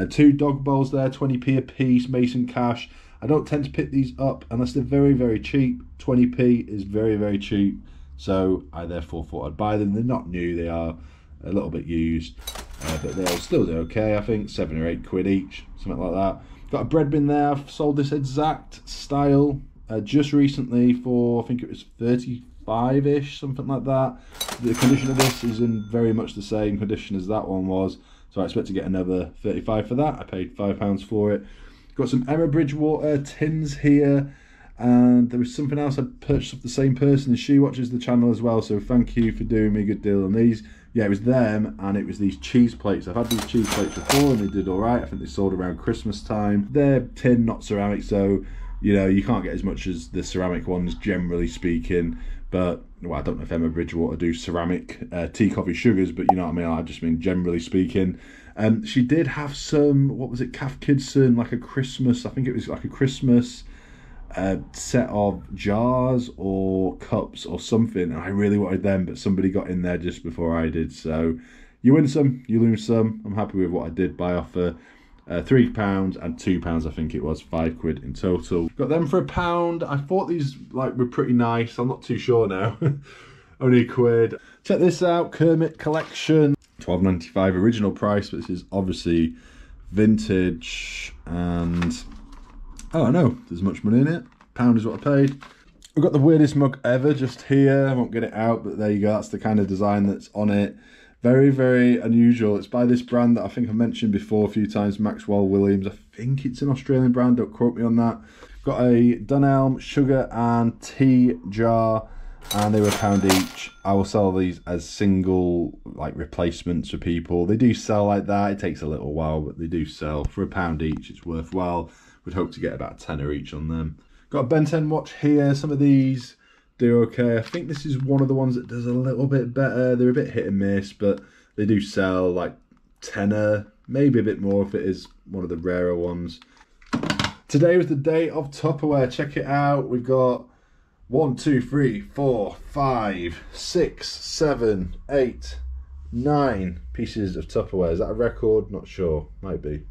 2 dog bowls there, 20p a piece, Mason cash. I don't tend to pick these up unless they're very, very cheap. 20p is very, very cheap. So I therefore thought I'd buy them. They're not new. They are a little bit used, but they'll still do okay, I think. £7 or £8 each, something like that. Got a bread bin there. I've sold this exact style. Just recently for, I think it was 35-ish, something like that. The condition of this is in very much the same condition as that one was, so I expect to get another 35 for that. I paid £5 for it. Got some Emma Bridgewater tins here, and there was something else I purchased off the same person, and she watches the channel as well, so thank you for doing me a good deal on these. Yeah, it was them, and it was these cheese plates. I've had these cheese plates before, and they did all right. I think they sold around Christmas time. They're tin, not ceramic, so... You know, you can't get as much as the ceramic ones, generally speaking. But, well, I don't know if Emma Bridgewater do ceramic tea, coffee, sugars, but you know what I mean? I just mean generally speaking. She did have some, what was it, Kath Kidson, like a Christmas, I think it was like a Christmas a set of jars or cups or something. I really wanted them, but somebody got in there just before I did. So you win some, you lose some. I'm happy with what I did by offer. £3 and £2, I think it was, £5 in total. Got them for £1. I thought these were pretty nice. I'm not too sure now. Only £1. Check this out, Kermit collection. £12.95 original price, but this is obviously vintage, and I don't know, there's much money in it. £1 is what I paid. I've got the weirdest mug ever just here. I won't get it out, but there you go. That's the kind of design that's on it. Very, very unusual. It's by this brand that I think I've mentioned before a few times, Maxwell Williams. I think it's an Australian brand, don't quote me on that. Got a Dunelm sugar and tea jar, and they were £1 each. I will sell these as single, replacements for people. They do sell like that. It takes a little while, but they do sell. For £1 each, it's worthwhile. Would hope to get about £10 each on them. Got a Ben 10 watch here. Some of these do okay. I think this is one of the ones that does a little bit better. They're a bit hit and miss, but they do sell £10, maybe a bit more if it is one of the rarer ones. Today was the day of Tupperware. Check it out. We've got 1, 2, 3, 4, 5, 6, 7, 8, 9 pieces of Tupperware. Is that a record? Not sure. Might be.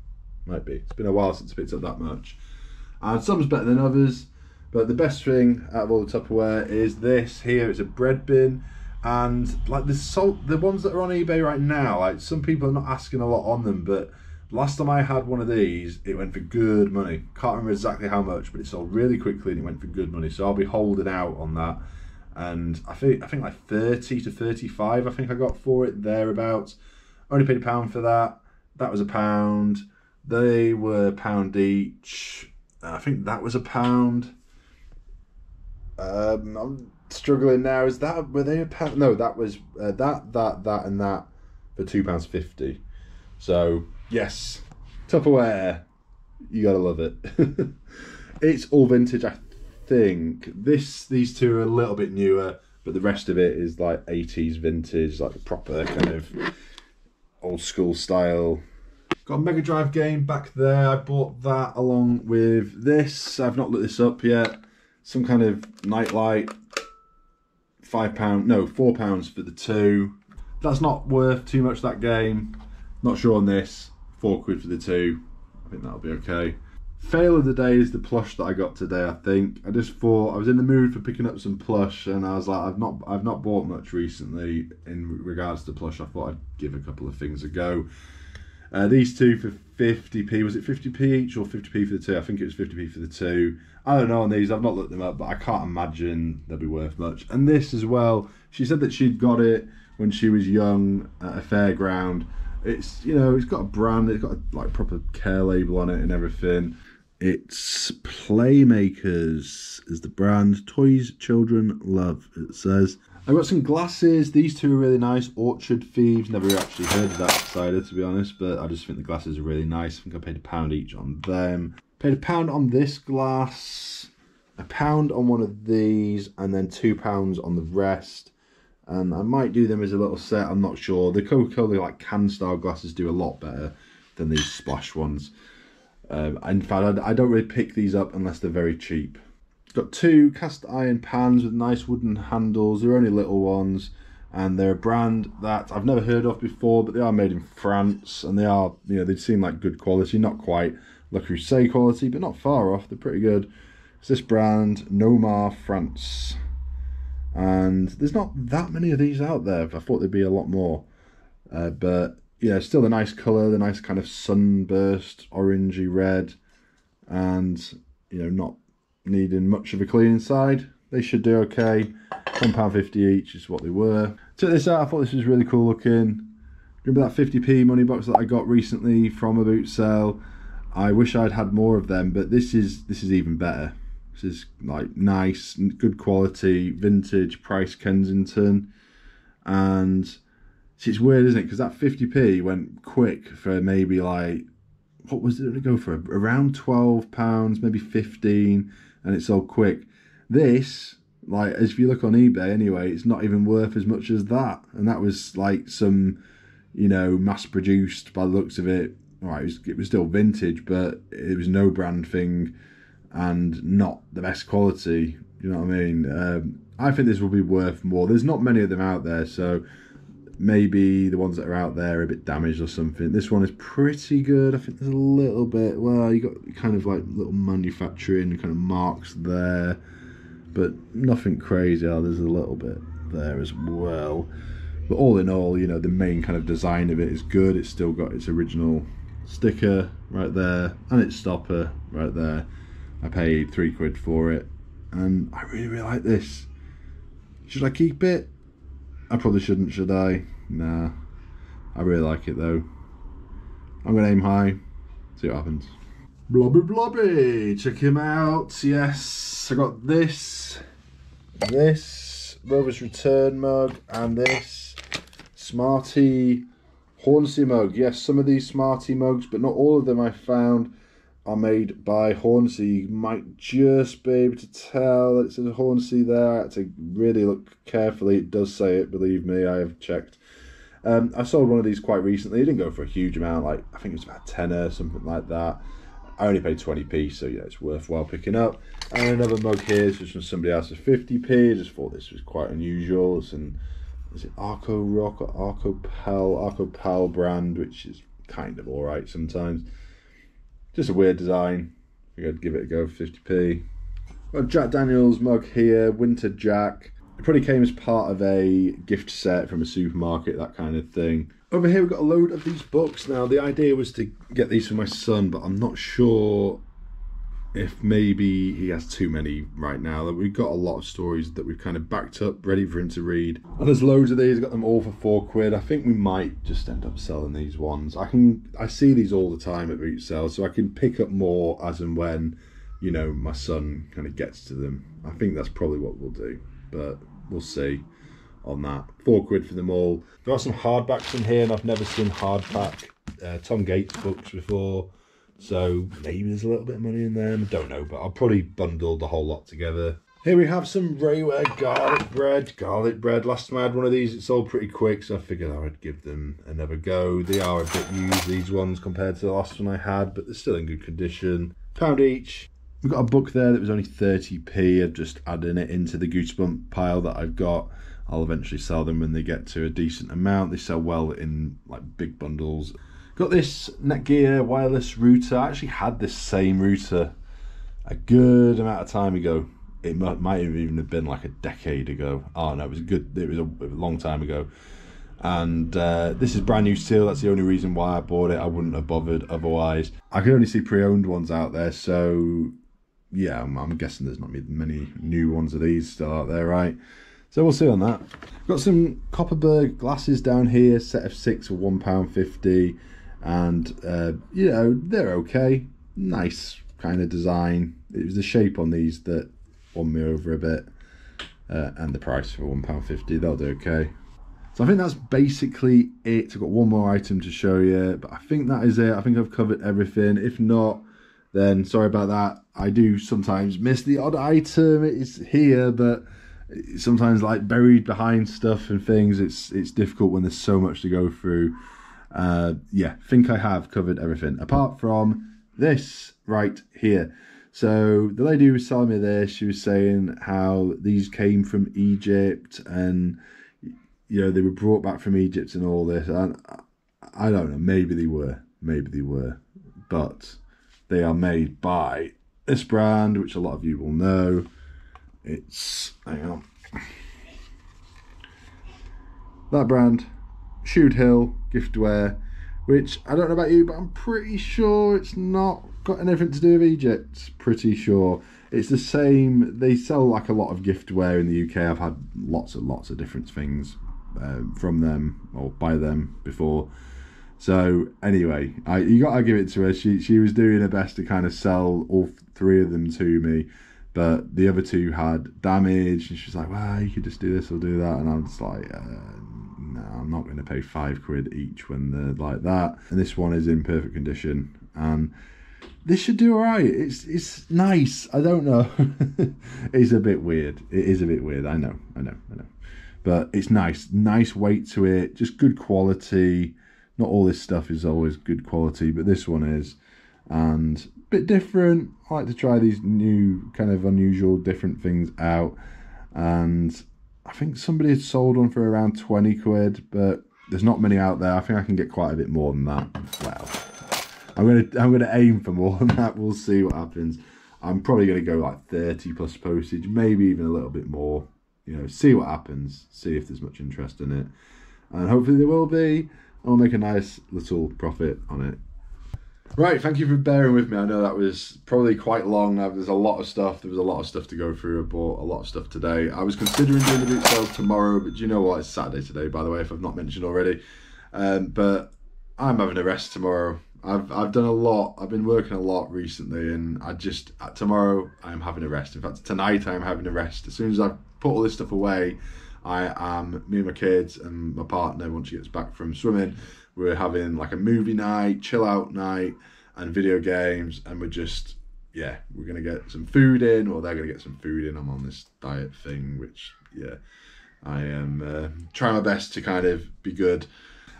It's been a while since I picked up that much. And some's better than others. But the best thing out of all the Tupperware is this here. It's a bread bin, and the ones that are on eBay right now, some people are not asking a lot on them, but last time I had one of these, it went for good money. Can't remember exactly how much, but it sold really quickly and it went for good money. So I'll be holding out on that. And I think like 30 to 35, I think I got for it, thereabouts. Only paid £1 for that. That was £1. They were £1 each. I think that was £1. I'm struggling now. Is that, were they £1? No, that was that and that for £2.50. So yes, Tupperware, you gotta love it. It's all vintage, I think. These two are a little bit newer, but the rest of it is 80s vintage, the proper kind of old school style. Got a Mega Drive game back there. I bought that along with this. I've not looked this up yet. Some kind of nightlight, £5, no, £4 for the two. That's not worth too much, that game. Not sure on this, £4 for the two. I think that'll be okay. Fail of the day is the plush that I got today, I think. I just thought, I was in the mood for picking up some plush, and I was like, I've not bought much recently in regards to plush. I thought I'd give a couple of things a go. These two for 50p, was it 50p each or 50p for the two? I think it was 50p for the two. I don't know on these, I've not looked them up, but I can't imagine they'll be worth much. And this as well, she said that she'd got it when she was young at a fairground. It's, it's got a brand, it's got a proper care label on it and everything. It's Playmakers is the brand. Toys Children Love, it says. I've got some glasses. These two are really nice. Orchard Thieves. Never actually heard of that cider, to be honest, but I just think the glasses are really nice. I think I paid £1 each on them. Paid £1 on this glass, £1 on one of these, and then £2 on the rest. And I might do them as a little set. I'm not sure. The Coca-Cola can style glasses do a lot better than these splash ones. In fact, I don't really pick these up unless they're very cheap. Got two cast iron pans with nice wooden handles. They're only little ones, and they're a brand that I've never heard of before, but they are made in France, and they are, they seem like good quality. Not quite La Crusade quality, but not far off. They're pretty good. It's this brand, Nomar France, and there's not that many of these out there. I thought there'd be a lot more, but yeah, still a nice colour, the nice kind of sunburst orangey red, and not needing much of a clean inside. They should do okay. £1.50 each is what they were. Took this out. I thought this was really cool looking. Remember that 50p money box that I got recently from a boot sale? I wish I'd had more of them, but this is even better. This is nice, good quality, vintage, price Kensington. And it's weird, isn't it, because that 50p went quick for maybe what was it to go for? Around £12, maybe 15, and it sold quick. This, if you look on eBay anyway, it's not even worth as much as that. And that was some, mass-produced by the looks of it. All right, it was still vintage, but it was no brand thing. and not the best quality, you know what I mean? I think this will be worth more. There's not many of them out there, so maybe the ones that are out there are a bit damaged or something. This one is pretty good. I think there's a little bit, well, you got kind of like little manufacturing kind of marks there, but nothing crazy. Oh, there's a little bit there as well. But all in all, you know, the main kind of design of it is good. It's still got its original sticker right there and its stopper right there. I paid £3 for it and I really, really like this. Should I keep it? I probably shouldn't, should I? Nah. I really like it though. I'm gonna aim high, see what happens. Blobby Blobby, check him out. Yes, I got this Rover's Return mug and this Smartie Hornsea mug. Yes, some of these Smartie mugs, but not all of them I found, are made by Hornsea. You might just be able to tell that it says Hornsea there. I had to really look carefully. It does say it, believe me, I have checked. I sold one of these quite recently. It didn't go for a huge amount, like I think it was about £10 or something like that. I only paid 20p, so yeah, it's worthwhile picking up. And another mug here, this is from somebody else for 50p. I just thought this was quite unusual. It's an, is it Arco Rock or Arco Pal brand, which is kind of alright sometimes. Just a weird design. I think I'd give it a go for 50p. Got Jack Daniel's mug here, Winter Jack. It probably came as part of a gift set from a supermarket, that kind of thing. Over here we've got a load of these books. Now the idea was to get these for my son, but I'm not sure if maybe he has too many right now. That we've got a lot of stories that we've kind of backed up, ready for him to read. And there's loads of these, got them all for £4. I think we might just end up selling these ones. I see these all the time at boot sales, so I can pick up more as and when, you know, my son kind of gets to them. I think that's probably what we'll do, but we'll see on that. £4 for them all. There are some hardbacks in here, and I've never seen hardback Tom Gates books before. So maybe there's a little bit of money in there, I don't know, but I'll probably bundle the whole lot together. Here we have some Rayware garlic bread. Last time I had one of these, it sold pretty quick, so I figured I would give them another go. They are a bit used, these ones, compared to the last one I had, but they're still in good condition. £1 each. We've got a book there that was only 30p. I'm just adding it into the Goosebump pile that I've got. I'll eventually sell them when they get to a decent amount. They sell well in like big bundles. Got this Netgear wireless router. I actually had this same router a good amount of time ago. It might have even been like a decade ago. Oh no, it was a long time ago. And this is brand new still. That's the only reason why I bought it. I wouldn't have bothered otherwise. I could only see pre-owned ones out there, so yeah, I'm guessing there's not many new ones of these still out there, right? So we'll see on that. Got some Copperberg glasses down here, set of 6 for £1.50. And you know, they're okay. Nice kind of design. It was the shape on these that won me over a bit, and the price for £1.50. They'll do okay. So I think that's basically it. I've got one more item to show you, but I think that is it. I think I've covered everything. If not, then sorry about that. I do sometimes miss the odd item. It's here, but it's sometimes like buried behind stuff and things. It's difficult when there's so much to go through. Yeah, I think I have covered everything apart from this right here. So the lady who was selling me this, she was saying how these came from Egypt and, you know, they were brought back from Egypt and all this. And I don't know, maybe they were, but they are made by this brand, which a lot of you will know. It's, hang on, that brand, Shoed Hill Giftware, which I don't know about you, but I'm pretty sure it's not got anything to do with Egypt. Pretty sure it's the same. They sell like a lot of giftware in the UK. I've had lots of different things from them or by them before. So anyway, you gotta give it to her. She was doing her best to kind of sell all three of them to me, but the other two had damage, and she's like, well, you could just do this or do that, and I'm just like, no, I'm not going to pay £5 each when they're like that. And this one is in perfect condition, and this should do all right. It's nice. I don't know. It's a bit weird. It is a bit weird. I know. But it's nice. Nice weight to it. Just good quality. Not all this stuff is always good quality, but this one is. and a bit different. I like to try these new kind of unusual different things out, and I think somebody had sold one for around 20 quid, but there's not many out there. I think I can get quite a bit more than that. Well, I'm gonna aim for more than that. We'll see what happens. I'm probably gonna go like 30 plus postage, maybe even a little bit more. You know, see what happens, see if there's much interest in it, and hopefully there will be. I'll make a nice little profit on it. Right, thank you for bearing with me. I know that was probably quite long. There's a lot of stuff. There was a lot of stuff to go through. I bought a lot of stuff today. I was considering doing the boot sale tomorrow, but do you know what? It's Saturday today, by the way, if I've not mentioned already. But I'm having a rest tomorrow. I've done a lot. I've been working a lot recently, and tomorrow I'm having a rest. In fact, tonight I'm having a rest. As soon as I've put all this stuff away, me and my kids and my partner, once she gets back from swimming, we're having like a movie night, chill out night, and video games. And we're just, yeah, we're going to get some food in, or they're going to get some food in. I'm on this diet thing, which, yeah, I am trying my best to kind of be good.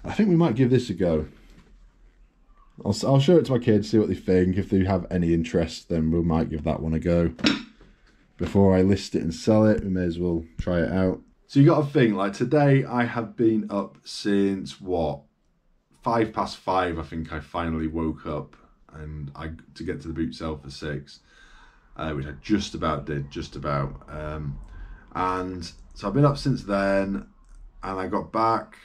I think we might give this a go. I'll show it to my kids, see what they think. If they have any interest, then we might give that one a go. Before I list it and sell it, we may as well try it out. So you got to think, like today I have been up since what? 5 past 5, I think I finally woke up, and to get to the boot sale for 6, which I just about did, and so I've been up since then, and I got back,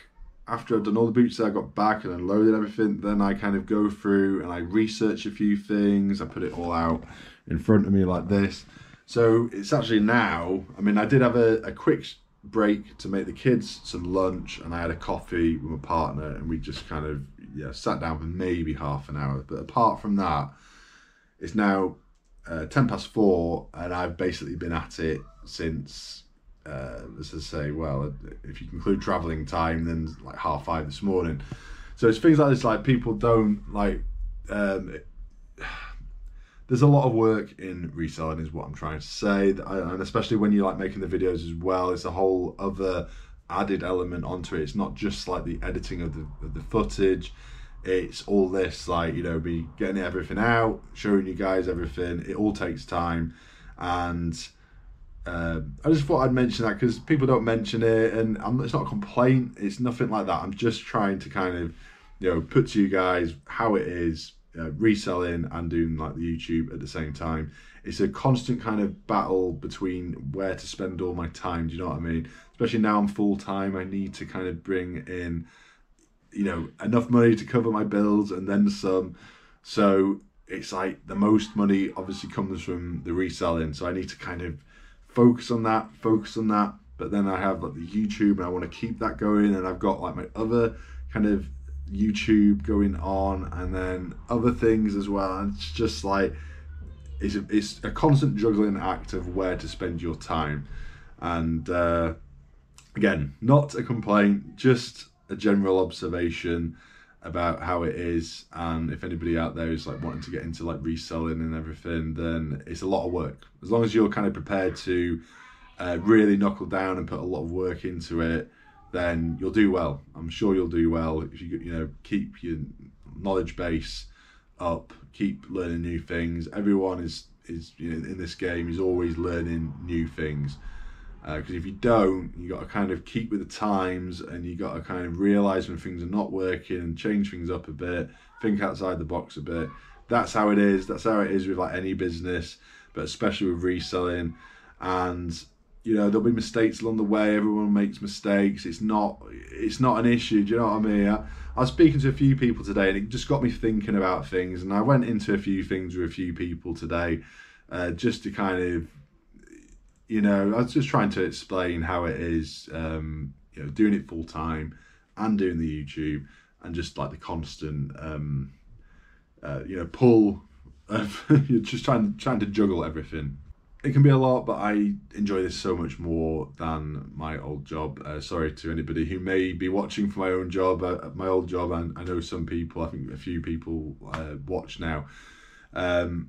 after I've done all the boot sale, I got back and unloaded everything, then I kind of go through and I research a few things, I put it all out in front of me like this. So it's actually now, I mean, I did have a quick break to make the kids some lunch, and I had a coffee with my partner, and we just kind of sat down for maybe half an hour. But apart from that, it's now 10 past 4, and I've basically been at it since as I say, well, if you include traveling time, then like 5:30 this morning. So it's things like this, like people don't like there's a lot of work in reselling is what I'm trying to say. And especially when you're like making the videos as well, it's a whole other added element onto it. It's not just like the editing of the footage. It's all this, like, you know, be getting everything out, showing you guys everything. It all takes time. And I just thought I'd mention that because people don't mention it, and it's not a complaint. It's nothing like that. I'm just trying to kind of, you know, put to you guys how it is, reselling and doing like the YouTube at the same time. It's a constant kind of battle between where to spend all my time. Do you know what I mean? Especially now I'm full time, I need to kind of bring in, you know, enough money to cover my bills and then some. So it's like the most money obviously comes from the reselling, so I need to kind of focus on that. But then I have like the YouTube, and I want to keep that going, and I've got like my other kind of YouTube going on, and then other things as well. And it's just like it's a constant juggling act of where to spend your time. And again, not a complaint, just a general observation about how it is. And if anybody out there is like wanting to get into like reselling and everything, then it's a lot of work. As long as you're kind of prepared to really knuckle down and put a lot of work into it, then you'll do well. I'm sure you'll do well if you know, keep your knowledge base up, keep learning new things. Everyone is, you know, in this game is always learning new things, because if you don't, you got to kind of keep with the times, and you got to kind of realize when things are not working and change things up a bit, think outside the box a bit. That's how it is. That's how it is with like any business, but especially with reselling. And you know, there'll be mistakes along the way. Everyone makes mistakes. It's not an issue. Do you know what I mean? I was speaking to a few people today, and it just got me thinking about things. And I went into a few things with a few people today, just to kind of, you know, I was just trying to explain how it is, you know, doing it full time and doing the YouTube, and just like the constant, you know, pull of you're just trying to juggle everything. It can be a lot, but I enjoy this so much more than my old job. Sorry to anybody who may be watching for my own job. My old job, and I know some people, I think a few people watch now. And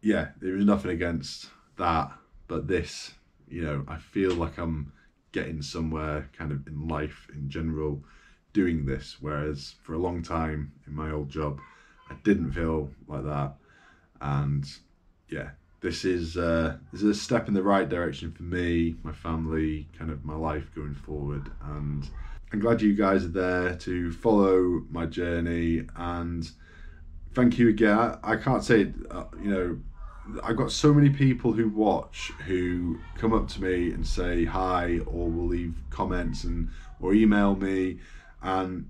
yeah, there is nothing against that. But this, you know, I feel like I'm getting somewhere kind of in life in general, doing this, whereas for a long time in my old job I didn't feel like that. And yeah, this is a step in the right direction for me, my family, kind of my life going forward, and I'm glad you guys are there to follow my journey. And thank you again. I can't say, you know, I've got so many people who watch who come up to me and say hi, or will leave comments and or email me, and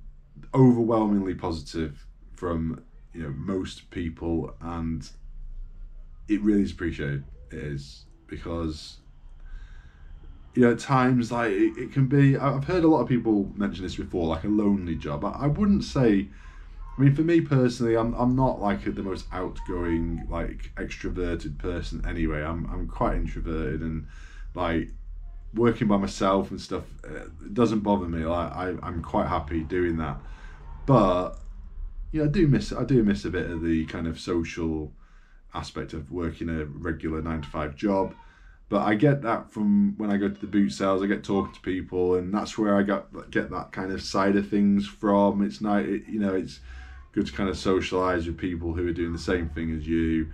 overwhelmingly positive from, you know, most people, and it really is appreciated. It is, because, you know, at times, like, it can be, I've heard a lot of people mention this before, like a lonely job. I wouldn't say, I mean, for me personally, I'm not like the most outgoing, like extroverted person anyway. I'm quite introverted, and like working by myself and stuff, it doesn't bother me. Like I'm quite happy doing that. But you know, I do miss a bit of the kind of social aspect of working a regular 9-to-5 job. But I get that from when I go to the boot sales. I get talking to people, and that's where I get that kind of side of things from. It's nice, you know, it's good to kind of socialise with people who are doing the same thing as you,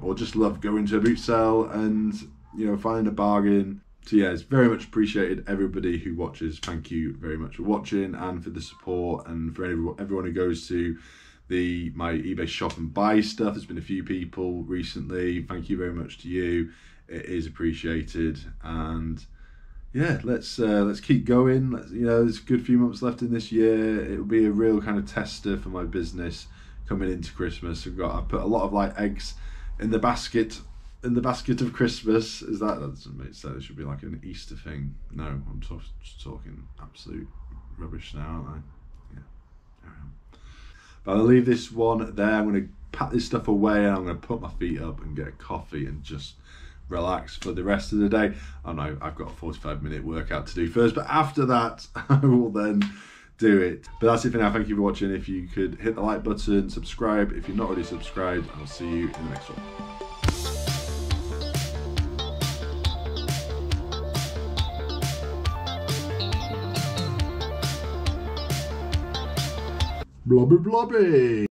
or just love going to a boot sale and, you know, finding a bargain. So yeah, it's very much appreciated, everybody who watches. Thank you very much for watching and for the support, and for everyone who goes to my eBay shop and buy stuff. There's been a few people recently. Thank you very much to you. It is appreciated. And yeah, let's keep going. You know, there's a good few months left in this year. It'll be a real kind of tester for my business coming into Christmas. I've put a lot of like eggs in the basket of Christmas. Is that doesn't make sense? It should be like an Easter thing. No, I'm just talking absolute rubbish now, aren't I? Yeah, there I am. But I'll leave this one there. I'm going to pack this stuff away, and I'm going to put my feet up and get a coffee and just relax for the rest of the day. I know I've got a 45-minute workout to do first, but after that I will then do it. But that's it for now. Thank you for watching. If you could hit the like button, subscribe if you're not already subscribed, and I'll see you in the next one. Blobby blobby.